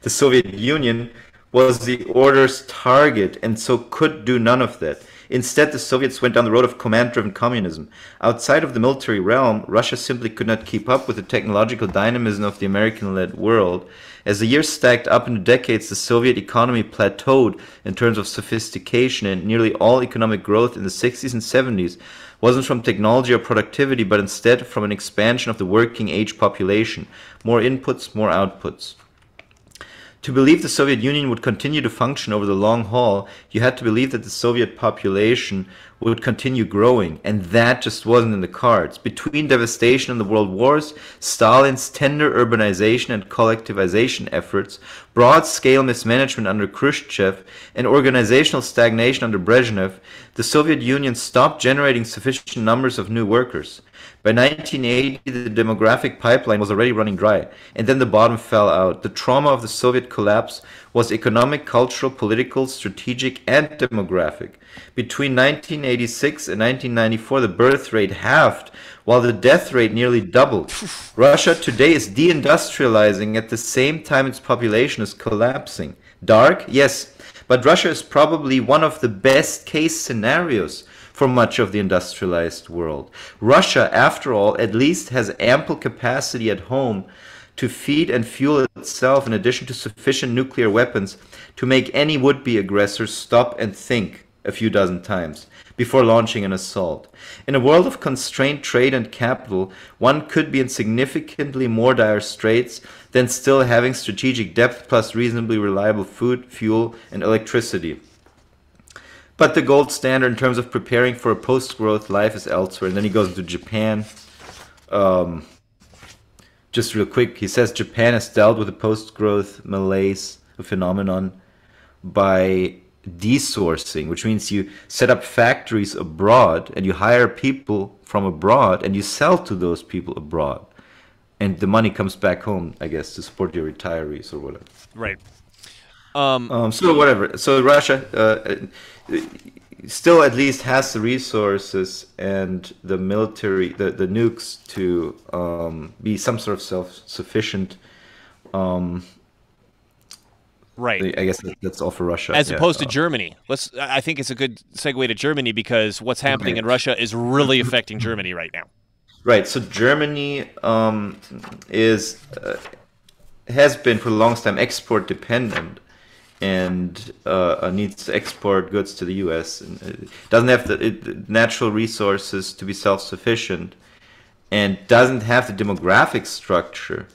the Soviet Union was the order's target and so could do none of that. Instead, the Soviets went down the road of command-driven communism. Outside of the military realm, Russia simply could not keep up with the technological dynamism of the American-led world. As the years stacked up into decades, the Soviet economy plateaued in terms of sophistication, and nearly all economic growth in the sixties and seventies wasn't from technology or productivity, but instead from an expansion of the working-age population. More inputs, more outputs. To believe the Soviet Union would continue to function over the long haul, you had to believe that the Soviet population would continue growing, and that just wasn't in the cards. Between devastation and the world wars, Stalin's tender urbanization and collectivization efforts, broad-scale mismanagement under Khrushchev, and organizational stagnation under Brezhnev, the Soviet Union stopped generating sufficient numbers of new workers. By nineteen eighty, the demographic pipeline was already running dry, and then the bottom fell out. The trauma of the Soviet collapse was economic, cultural, political, strategic, and demographic. Between nineteen eighty-six and nineteen ninety-four, the birth rate halved, while the death rate nearly doubled. Russia today is deindustrializing at the same time its population is collapsing. Dark? Yes, but Russia is probably one of the best-case scenarios for much of the industrialized world. Russia, after all, at least has ample capacity at home to feed and fuel itself, in addition to sufficient nuclear weapons to make any would-be aggressors stop and think. a few dozen times before launching an assault. In a world of constrained trade and capital, one could be in significantly more dire straits than still having strategic depth plus reasonably reliable food, fuel, and electricity. But the gold standard in terms of preparing for a post-growth life is elsewhere. And then he goes into Japan. Um, just real quick, he says Japan has dealt with the post-growth malaise, a phenomenon, by desourcing, which means you set up factories abroad and you hire people from abroad and you sell to those people abroad, and the money comes back home, I guess, to support your retirees or whatever. Right. Um, um, so whatever. So Russia uh, still at least has the resources and the military, the, the nukes to um, be some sort of self-sufficient. Um, Right. I guess that's all for Russia. As yeah. opposed to Germany. Let's. I think it's a good segue to Germany, because what's happening right. in Russia is really affecting Germany right now. Right. So Germany um, is uh, has been for a long time export dependent, and uh, needs to export goods to the U S and it doesn't have the it, natural resources to be self-sufficient, and doesn't have the demographic structure,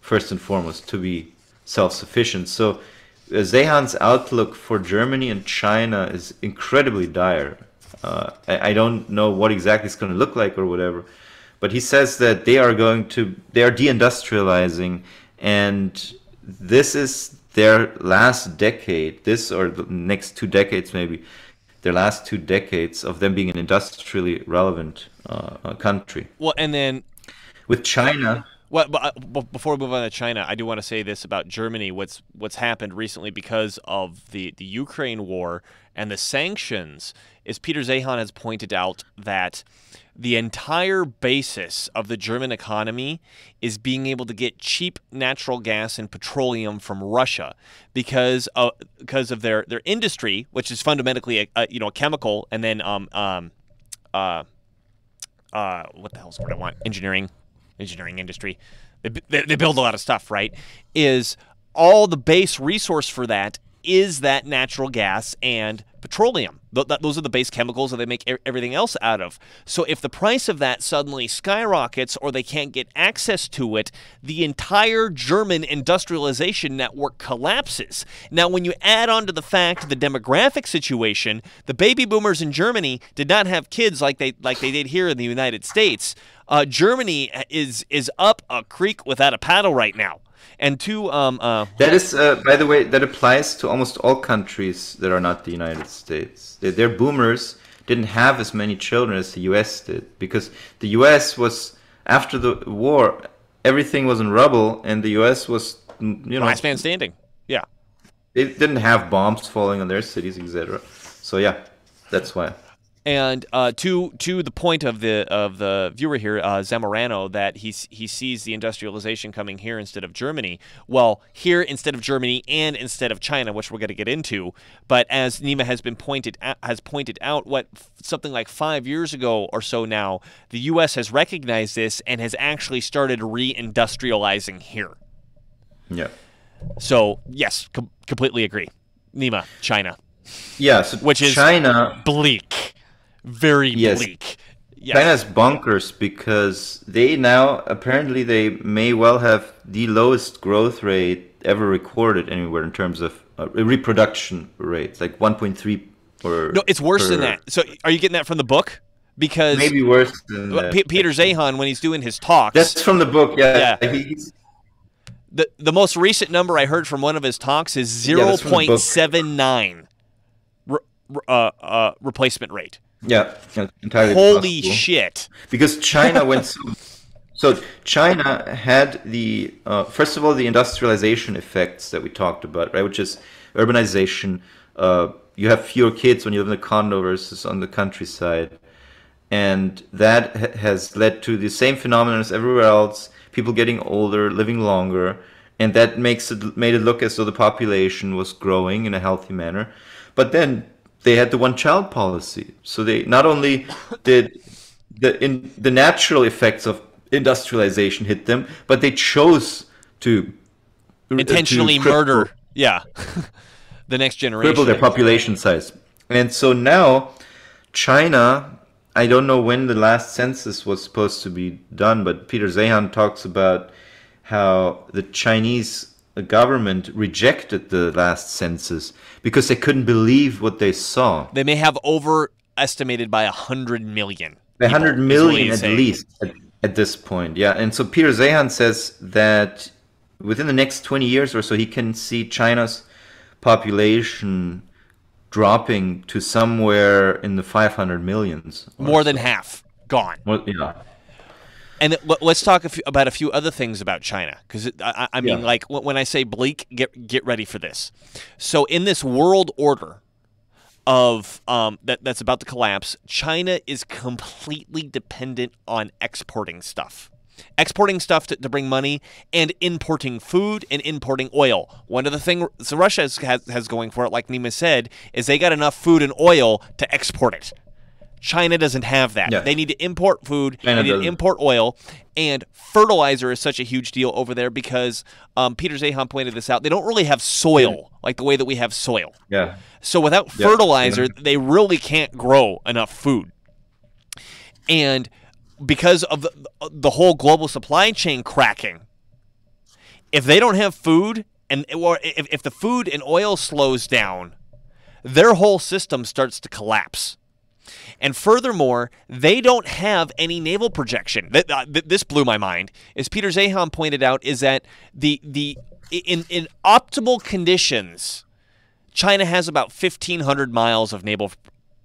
first and foremost, to be self-sufficient. So uh, Zeihan's outlook for Germany and China is incredibly dire. Uh, I, I don't know what exactly it's going to look like or whatever, but he says that they are going to, they are deindustrializing, and this is their last decade, this or the next two decades maybe, their last two decades of them being an industrially relevant uh, country. Well, and then with China... Well, but before we move on to China, I do want to say this about Germany. What's what's happened recently because of the, the Ukraine war and the sanctions is Peter Zeihan has pointed out that the entire basis of the German economy is being able to get cheap natural gas and petroleum from Russia because of, because of their, their industry, which is fundamentally a, a, you know, a chemical and then um um uh uh what the hell's the word I want? Engineering. Engineering industry, they, they build a lot of stuff, right? Is all the base resource for that is that natural gas and petroleum. Th th those are the base chemicals that they make e everything else out of. So if the price of that suddenly skyrockets or they can't get access to it, the entire German industrialization network collapses. Now, when you add on to the fact the demographic situation, the baby boomers in Germany did not have kids like they like they did here in the United States. Uh, Germany is is up a creek without a paddle right now. And two, um, uh, that is, uh, by the way, that applies to almost all countries that are not the United States. Their, their boomers didn't have as many children as the U S did, because the U S was, after the war, everything was in rubble, and the U S was, you know, last man standing. Yeah, they didn't have bombs falling on their cities, et cetera. So yeah, that's why. And uh, to to the point of the of the viewer here, uh, Zamorano, that he he sees the industrialization coming here instead of Germany. Well, here instead of Germany and instead of China, which we're going to get into. But as Nima has been pointed at, has pointed out, what something like five years ago or so now, the U S has recognized this and has actually started reindustrializing here. Yeah. So yes, com completely agree, Nima. China. Yeah, so which is China bleak. Very yes. bleak. Yes. China's bonkers because they now, apparently they may well have the lowest growth rate ever recorded anywhere in terms of uh, reproduction rates, like one point three or... No, it's worse per, than that. So are you getting that from the book? Because... Maybe worse than that. P Peter Zeihan, when he's doing his talks... That's from the book, yeah. yeah. He's, the, the most recent number I heard from one of his talks is zero point seven nine re re uh, uh, replacement rate. Yeah, entirely Holy possible. shit. Because China went... So, so China had the... Uh, first of all, the industrialization effects that we talked about, right? Which is urbanization. Uh, you have fewer kids when you live in the condo versus on the countryside. And that ha has led to the same phenomenon as everywhere else. People getting older, living longer. And that makes it made it look as though the population was growing in a healthy manner. But then... they had the one-child policy, so they not only did the in the natural effects of industrialization hit them, but they chose to intentionally uh, to murder, yeah, the next generation, cripple their population size. And so now China, I don't know when the last census was supposed to be done, but Peter Zeihan talks about how the Chinese government rejected the last census because they couldn't believe what they saw. They may have overestimated by one hundred million. one hundred million at least at, at this point, yeah. And so Peter Zeihan says that within the next twenty years or so, he can see China's population dropping to somewhere in the five hundred millions. More than half gone. Well, yeah. And let's talk a few, about a few other things about China, because I, I mean, yeah. like when I say bleak, get get ready for this. So in this world order of um, that that's about to collapse, China is completely dependent on exporting stuff, exporting stuff to, to bring money, and importing food and importing oil. One of the things so Russia has, has going for it, like Nima said, is they got enough food and oil to export it. China doesn't have that. Yeah. They need to import food, China they need doesn't. to import oil, and fertilizer is such a huge deal over there because um, Peter Zeihan pointed this out. They don't really have soil like the way that we have soil. Yeah. So without yeah. fertilizer, yeah. they really can't grow enough food. And because of the, the whole global supply chain cracking, if they don't have food, and or if, if the food and oil slows down, their whole system starts to collapse. And furthermore, they don't have any naval projection. That, uh, th this blew my mind. As Peter Zeihan pointed out, is that the the in in optimal conditions, China has about fifteen hundred miles of naval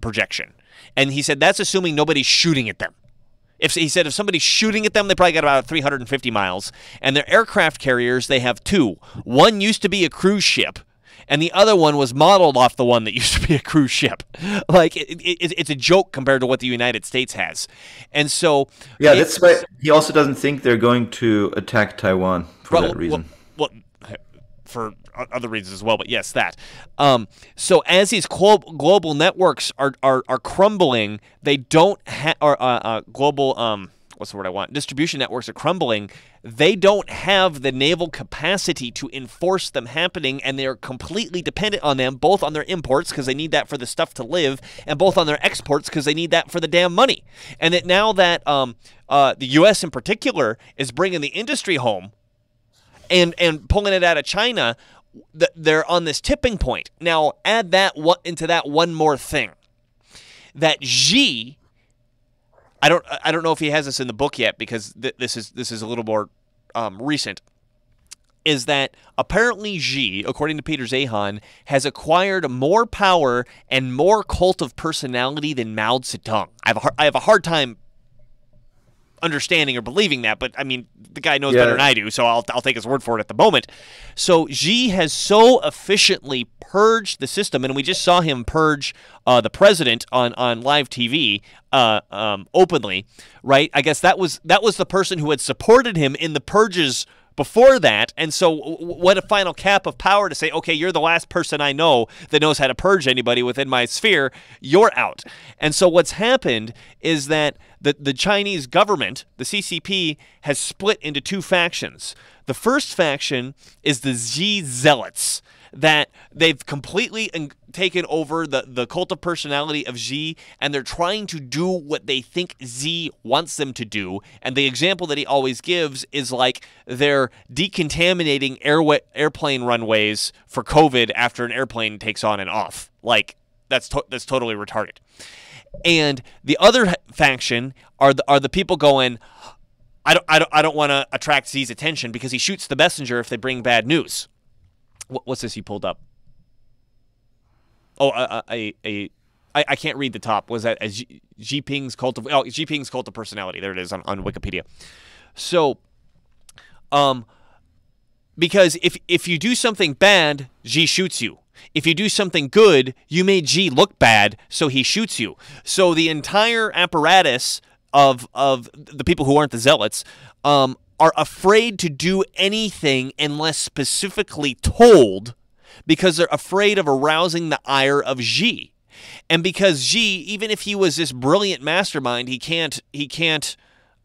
projection. And he said that's assuming nobody's shooting at them. If he said if somebody's shooting at them, they probably got about three hundred fifty miles. And their aircraft carriers, they have two. One used to be a cruise ship, and the other one was modeled off the one that used to be a cruise ship. Like, it, it, it's a joke compared to what the United States has. And so... Yeah, that's why he also doesn't think they're going to attack Taiwan for well, that reason. Well, well, for other reasons as well, but yes, that. Um, so as these global networks are, are, are crumbling, they don't have... or uh, uh, global... Um, what's the word I want? Distribution networks are crumbling. They don't have the naval capacity to enforce them happening, and they are completely dependent on them, both on their imports, because they need that for the stuff to live, and both on their exports, because they need that for the damn money. And that now that um, uh, the U S in particular is bringing the industry home and, and pulling it out of China, th they're on this tipping point. Now, add that one, into that one more thing, that Xi... I don't. I don't know if he has this in the book yet because th this is this is a little more um, recent. Is that apparently Xi, according to Peter Zeihan, has acquired more power and more cult of personality than Mao Zedong. I have a hard, I have a hard time understanding or believing that, but I mean the guy knows yeah. better than I do, so I'll I'll take his word for it at the moment. So Xi has so efficiently purged the system, and we just saw him purge uh, the president on on live T V. Uh, um, openly, right? I guess that was that was the person who had supported him in the purges before that, and so what a final cap of power to say, okay, you're the last person I know that knows how to purge anybody within my sphere, you're out. And so what's happened is that the, the Chinese government, the C C P, has split into two factions. The first faction is the Xi zealots, that they've completely taken over the, the cult of personality of Xi, and they're trying to do what they think Xi wants them to do. And the example that he always gives is like they're decontaminating airway, airplane runways for COVID after an airplane takes on and off. Like, that's, to that's totally retarded. And the other faction are the, are the people going, I don't, I don't, I don't want to attract Xi's attention because he shoots the messenger if they bring bad news. What's this you pulled up? Oh, a, a, a, I, I can't read the top. Was that a Xi Jinping's cult of oh, Xi Jinping's cult of personality? There it is on, on Wikipedia. So, um, because if if you do something bad, Xi shoots you. If you do something good, you made Xi look bad, so he shoots you. So the entire apparatus of of the people who aren't the zealots, um. are afraid to do anything unless specifically told because they're afraid of arousing the ire of Xi. And because Xi, even if he was this brilliant mastermind, he can't he can't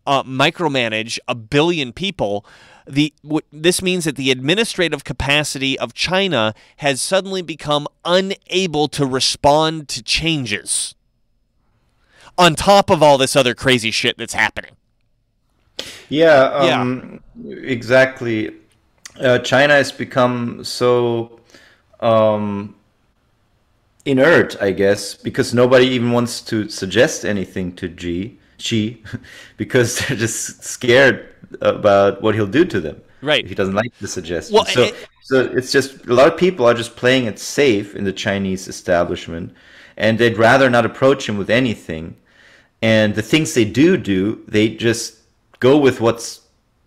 uh, micromanage a billion people. The, w this means that the administrative capacity of China has suddenly become unable to respond to changes on top of all this other crazy shit that's happening. Yeah, um, yeah. exactly. Uh, China has become so um, inert, I guess, because nobody even wants to suggest anything to Xi, Xi because they're just scared about what he'll do to them. Right. If he doesn't like the suggestion. Well, so, it, so it's just a lot of people are just playing it safe in the Chinese establishment, and they'd rather not approach him with anything. And the things they do do, they just go with what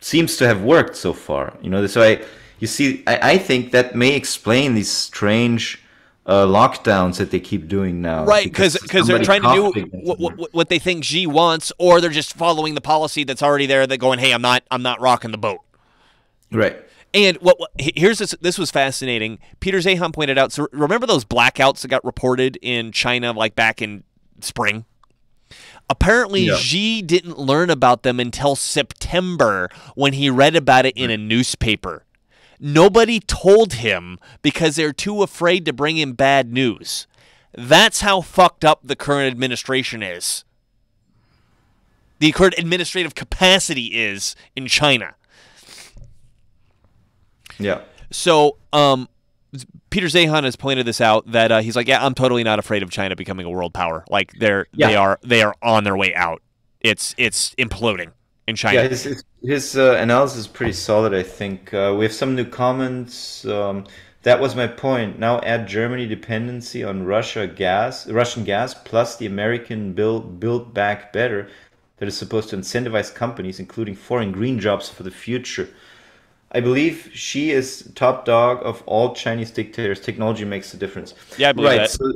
seems to have worked so far. You know, so I, you see, I, I think that may explain these strange uh, lockdowns that they keep doing now. Right, because they're trying to do what, what they think Xi wants, or they're just following the policy that's already there. They're going, hey, I'm not, I'm not rocking the boat. Right. And what, what here's this this was fascinating. Peter Zeihan pointed out, so remember those blackouts that got reported in China like back in spring? Apparently yeah. Xi didn't learn about them until September when he read about it in a newspaper. Nobody told him because they're too afraid to bring him bad news. That's how fucked up the current administration is. The current administrative capacity is in China. Yeah. So um, Peter Zeihan has pointed this out that uh, he's like, yeah, I'm totally not afraid of China becoming a world power. Like they're yeah. they are they are on their way out. It's it's imploding in China. Yeah, his his, his uh, analysis is pretty solid. I think uh, we have some new comments. Um, that was my point. Now add Germany dependency on Russia gas, Russian gas, plus the American build build back better that is supposed to incentivize companies, including foreign green jobs for the future. I believe she is top dog of all Chinese dictators. Technology makes a difference. Yeah, I believe right, that. So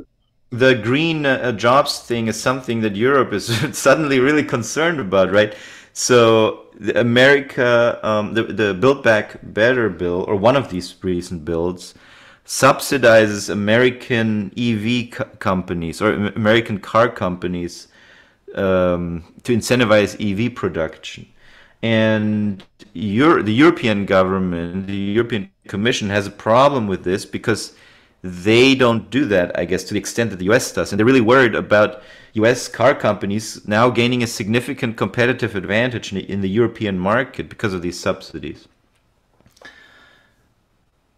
the green uh, jobs thing is something that Europe is suddenly really concerned about, right? So the America, um, the, the Build Back Better bill, or one of these recent bills, subsidizes American E V co companies or American car companies um, to incentivize E V production. And Euro the European government, the European Commission has a problem with this because they don't do that, I guess, to the extent that the U S does. And they're really worried about U S car companies now gaining a significant competitive advantage in the, in the European market because of these subsidies.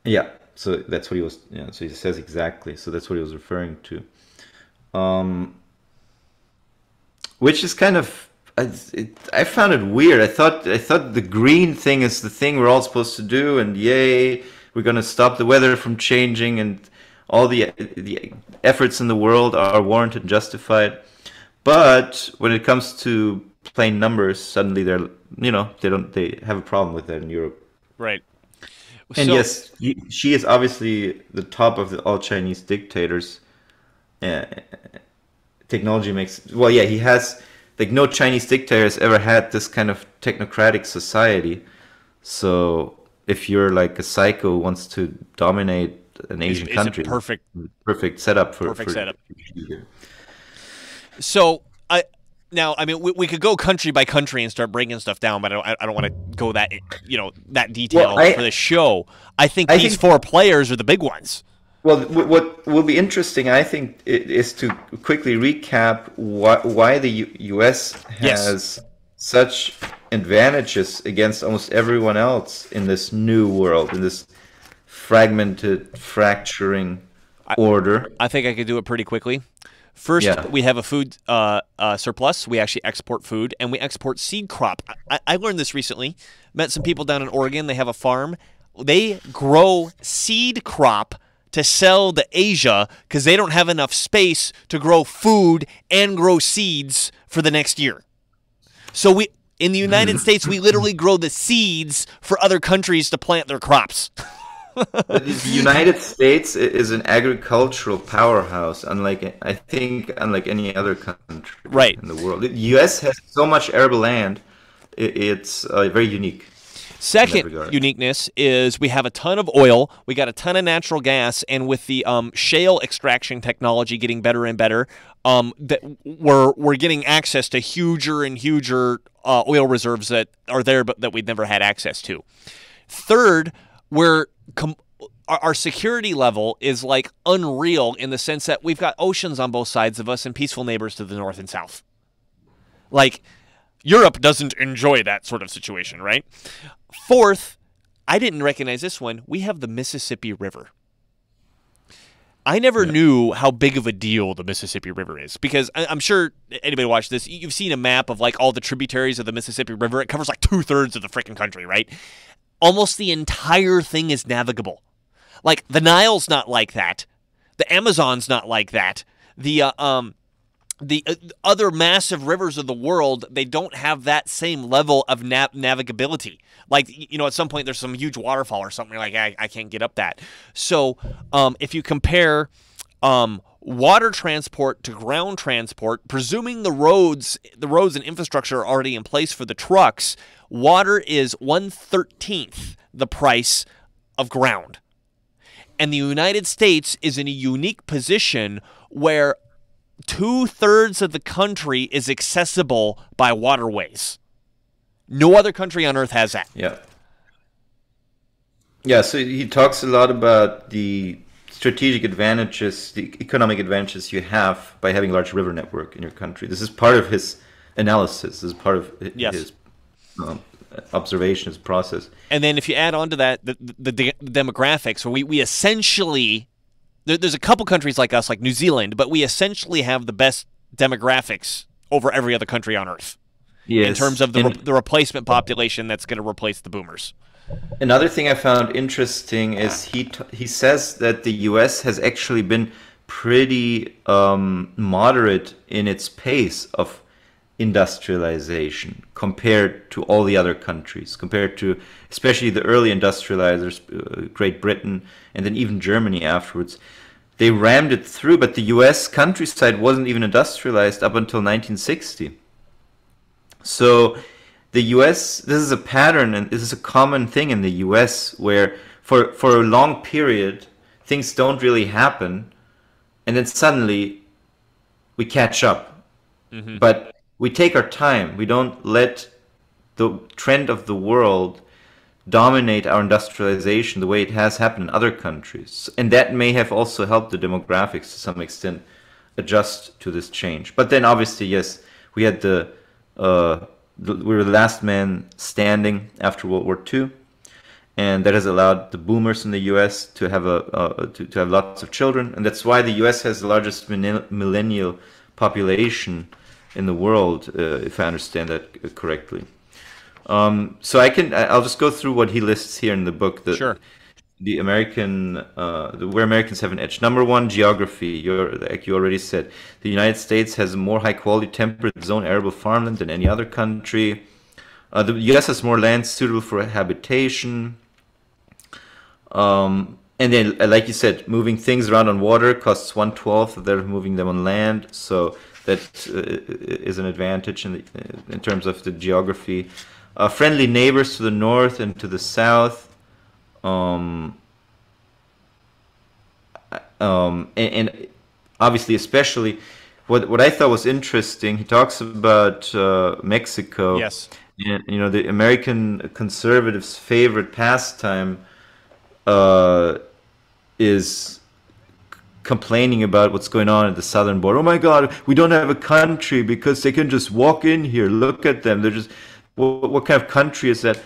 Yeah, so that's what he was, yeah, so he says exactly. So that's what he was referring to. Um, which is kind of... I, it, I found it weird. I thought I thought the green thing is the thing we're all supposed to do, and yay, we're gonna stop the weather from changing, and all the the efforts in the world are warranted and justified. But when it comes to plain numbers, suddenly they're you know they don't they have a problem with that in Europe. Right. And so, yes, she is obviously the top of the, all Chinese dictators. Uh, technology makes well. Yeah, he has. Like, no Chinese dictator has ever had this kind of technocratic society. So if you're like a psycho who wants to dominate an Asian it's, country, it's a perfect, perfect setup for perfect for, setup. For so I now I mean we, we could go country by country and start breaking stuff down, but I don't, I don't want to go that you know that detail well, I, for this show. I think I these think, four players are the big ones. Well, what will be interesting, I think, is to quickly recap why, why the U U.S. has yes. such advantages against almost everyone else in this new world, in this fragmented, fracturing I, order. I think I could do it pretty quickly. First, yeah. we have a food uh, uh, surplus. We actually export food, and we export seed crop. I, I learned this recently. Met some people down in Oregon. They have a farm. They grow seed crop to sell to Asia because they don't have enough space to grow food and grow seeds for the next year. So we, in the United States, we literally grow the seeds for other countries to plant their crops. The United States is an agricultural powerhouse, unlike I think, unlike any other country right. in the world. The U S has so much arable land; it's uh, very unique. Second uniqueness is we have a ton of oil, we got a ton of natural gas, and with the um, shale extraction technology getting better and better, um, that we're we're getting access to huger and huger uh, oil reserves that are there but that we've never had access to. Third, we're com our, our security level is like unreal in the sense that we've got oceans on both sides of us and peaceful neighbors to the north and south. Like, Europe doesn't enjoy that sort of situation, right? Fourth, I didn't recognize this one. We have the Mississippi River. I never yeah. knew how big of a deal the Mississippi River is, because I'm sure anybody watched this, you've seen a map of like all the tributaries of the Mississippi River. It covers like two-thirds of the freaking country, right? Almost the entire thing is navigable. Like, the Nile's not like that. The Amazon's not like that. The uh, um, the uh, other massive rivers of the world, they don't have that same level of nav navigability. Like, you know, at some point there's some huge waterfall or something, you're like, I, I can't get up that. So um, if you compare um, water transport to ground transport, presuming the roads, the roads and infrastructure are already in place for the trucks, water is one thirteenth the price of ground. And the United States is in a unique position where two-thirds of the country is accessible by waterways. No other country on earth has that. Yeah. Yeah, so he talks a lot about the strategic advantages, the economic advantages you have by having a large river network in your country. This is part of his analysis. This is part of his yes. um, observation, his process. And then if you add on to that the, the, the demographics, where we, we essentially... There's a couple countries like us, like New Zealand, but we essentially have the best demographics over every other country on Earth yes. in terms of the, re the replacement population that's going to replace the boomers. Another thing I found interesting is he t he says that the U S has actually been pretty um, moderate in its pace of industrialization compared to all the other countries, compared to especially the early industrializers, uh, Great Britain, and then even Germany afterwards. They rammed it through, but the U S countryside wasn't even industrialized up until nineteen sixty. So the U S, this is a pattern, and this is a common thing in the U S, where for, for a long period, things don't really happen, and then suddenly we catch up. Mm-hmm. But we take our time. We don't let the trend of the world dominate our industrialization the way it has happened in other countries. And that may have also helped the demographics to some extent adjust to this change. But then obviously, yes, we had the, uh, the we were the last man standing after World War Two. And that has allowed the boomers in the U S to have, a, uh, to, to have lots of children. And that's why the U S has the largest millennial population in the world, uh, if I understand that correctly. Um, so I can, I'll just go through what he lists here in the book. The, sure. The American, uh, the, where Americans have an edge. Number one, geography. You're, like you already said, the United States has more high-quality temperate zone arable farmland than any other country. Uh, the U S has more land suitable for habitation. Um, and then, like you said, moving things around on water costs one twelfth of that of moving them on land. So that uh, is an advantage in, the, in terms of the geography. Uh, friendly neighbors to the north and to the south. Um, um, and, and obviously, especially, what, what I thought was interesting, he talks about uh, Mexico. Yes. And, you know, the American conservatives' favorite pastime uh, is complaining about what's going on at the southern border. Oh my God, we don't have a country because they can just walk in here. Look at them. They're just, what, what kind of country is that?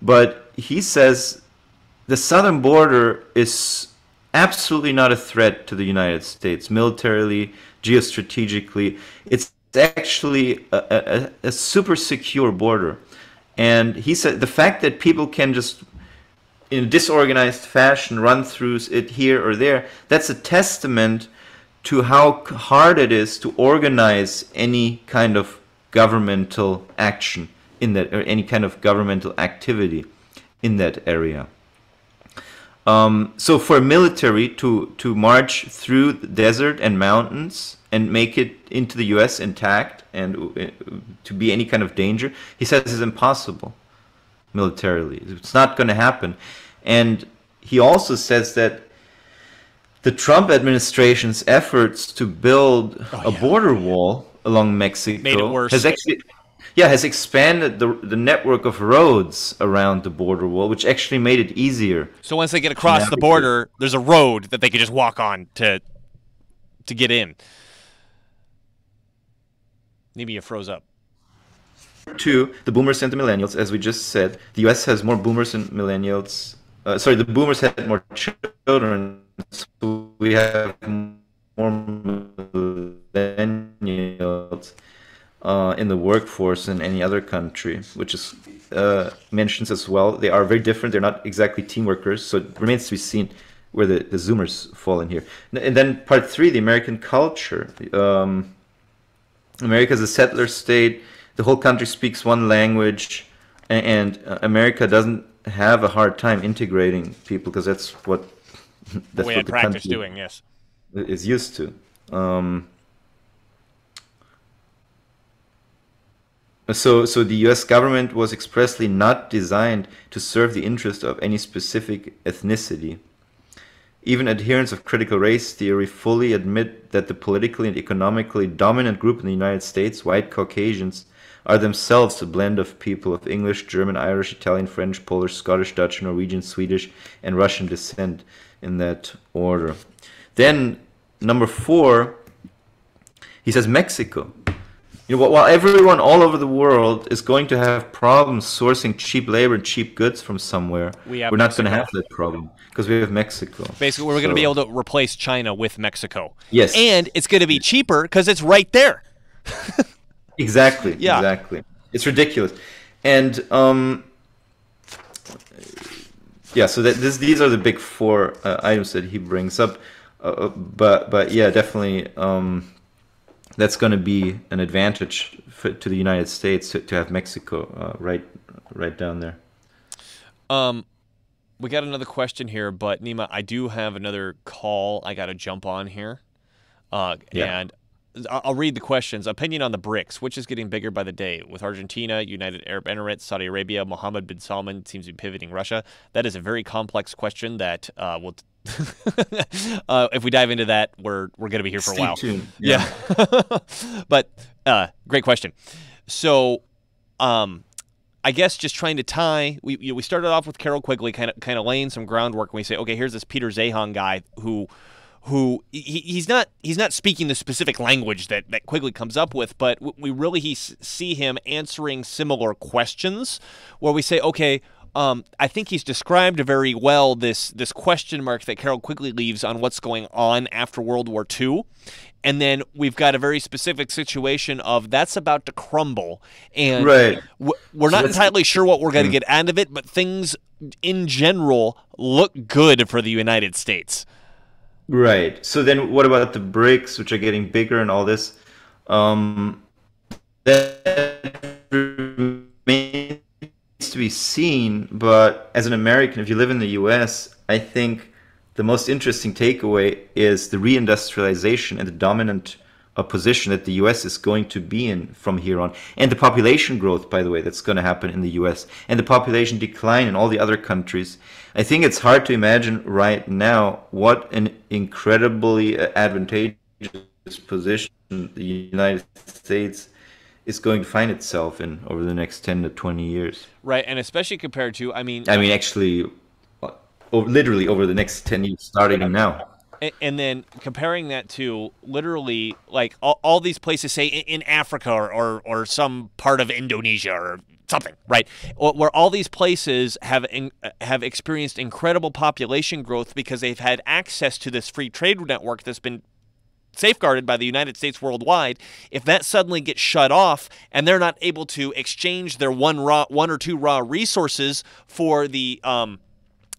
But he says the southern border is absolutely not a threat to the United States militarily, geostrategically. It's actually a, a, a super secure border. And he said the fact that people can just in a disorganized fashion run through it here or there, that's a testament to how hard it is to organize any kind of governmental action in that, or any kind of governmental activity in that area. Um, so for military to, to march through the desert and mountains and make it into the U S intact and to be any kind of danger, he says is impossible. Militarily, it's not going to happen. And he also says that the Trump administration's efforts to build oh, a yeah. border wall along Mexico Made it worse. has actually yeah, has expanded the, the network of roads around the border wall, which actually made it easier. So once they get across the border, there's a road that they could just walk on to to get in. Maybe you froze up. Two, the boomers and the millennials, as we just said. The U S has more boomers and millennials. Uh, sorry, the boomers had more children, so we have more millennials uh, in the workforce than any other country, which is uh, mentions as well. They are very different. They're not exactly team workers, so it remains to be seen where the, the Zoomers fall in here. And then part three, the American culture. Um, America is a settler state. The whole country speaks one language, and uh, America doesn't have a hard time integrating people because that's what that's what the country is doing. Yes, is used to. Um, so, so the U S government was expressly not designed to serve the interest of any specific ethnicity. Even adherents of critical race theory fully admit that the politically and economically dominant group in the United States, white Caucasians, are themselves a blend of people of English, German, Irish, Italian, French, Polish, Scottish, Dutch, Norwegian, Swedish, and Russian descent, in that order. Then, number four, he says Mexico. You know, while everyone all over the world is going to have problems sourcing cheap labor and cheap goods from somewhere, we we're not going to have that problem because we have Mexico. Basically, we're so. going to be able to replace China with Mexico. Yes. And it's going to be cheaper because it's right there. Exactly. Yeah. Exactly. It's ridiculous, and um, yeah. So that this, these are the big four uh, items that he brings up, uh, but but yeah, definitely um, that's going to be an advantage for, to the United States to, to have Mexico uh, right right down there. Um, we got another question here, but Nima, I do have another call I got to jump on here, uh, yeah. and. I'll read the questions. Opinion on the BRICS, which is getting bigger by the day, with Argentina, United Arab Emirates, Saudi Arabia, Mohammed bin Salman seems to be pivoting Russia. That is a very complex question that uh, we'll uh, if we dive into that, we're we're going to be here for Stay a while. Tuned. Yeah, yeah. But uh, great question. So, um, I guess just trying to tie. We you know, we started off with Carroll Quigley, kind of kind of laying some groundwork, and we say, okay, here's this Peter Zeihan guy who. who he, he's not he's not speaking the specific language that, that Quigley comes up with, but we really he see him answering similar questions where we say, okay, um, I think he's described very well this, this question mark that Carroll Quigley leaves on what's going on after World War Two. And then we've got a very specific situation of that's about to crumble. And right. we're not so entirely sure what we're going to mm. get out of it, but things in general look good for the United States. Right. So then what about the BRICS, which are getting bigger and all this? Um, that remains to be seen, but as an American, if you live in the U S, I think the most interesting takeaway is the reindustrialization and the dominant uh, position that the U S is going to be in from here on. And the population growth, by the way, that's going to happen in the U S, and the population decline in all the other countries. I think it's hard to imagine right now what an incredibly advantageous position the United States is going to find itself in over the next ten to twenty years. Right, and especially compared to, I mean... I mean, actually, literally over the next ten years, starting now. And then comparing that to literally, like, all, all these places, say, in Africa or, or, or some part of Indonesia or... something, right? Where all these places have in, have experienced incredible population growth because they've had access to this free trade network that's been safeguarded by the United States worldwide. If that suddenly gets shut off and they're not able to exchange their one raw, one or two raw resources for the um,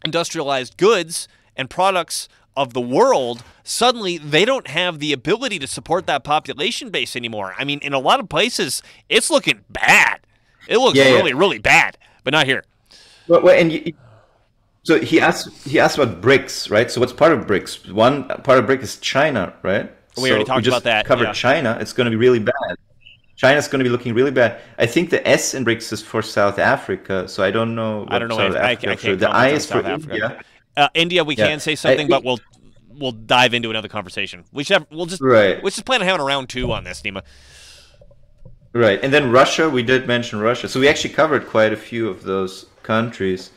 industrialized goods and products of the world, suddenly they don't have the ability to support that population base anymore. I mean, in a lot of places, it's looking bad. It looks yeah, really, yeah. really bad, but not here. Well, well, and you, so he asked. He asked about BRICS, right? So what's part of BRICS? One part of BRICS is China, right? We so already talked we just about that. Covered yeah. China. It's going to be really bad. China's going to be looking really bad. I think the S in BRICS is for South Africa. So I don't know. What I don't know. South I, Africa I, I can't the I is South for Africa. India. Uh, India, we yeah. can say something, I, but we'll we'll dive into another conversation. We should have. We'll just. Right. We'll just plan on having a round two on this, Nima. Right. And then Russia, we did mention Russia. So we actually covered quite a few of those countries.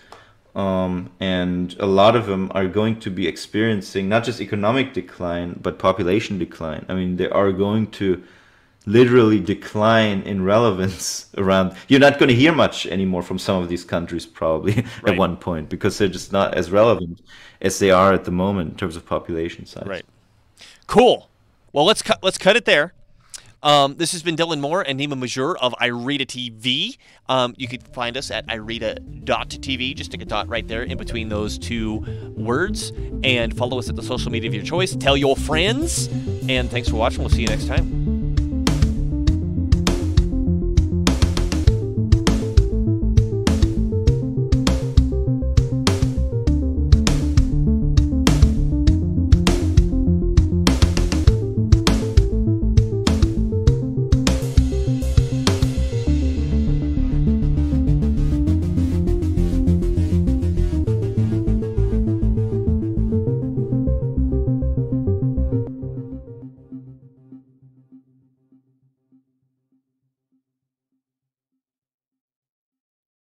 Um, and a lot of them are going to be experiencing not just economic decline, but population decline. I mean, they are going to literally decline in relevance around. You're not going to hear much anymore from some of these countries probably right. at one point, because they're just not as relevant as they are at the moment in terms of population size. Right. Cool. Well, let's cu let's cut it there. Um, this has been Dylan Moore and Nima Majur of Irida T V. Um, you can find us at irida dot T V. Just stick a dot right there in between those two words. And follow us at the social media of your choice. Tell your friends. And thanks for watching. We'll see you next time.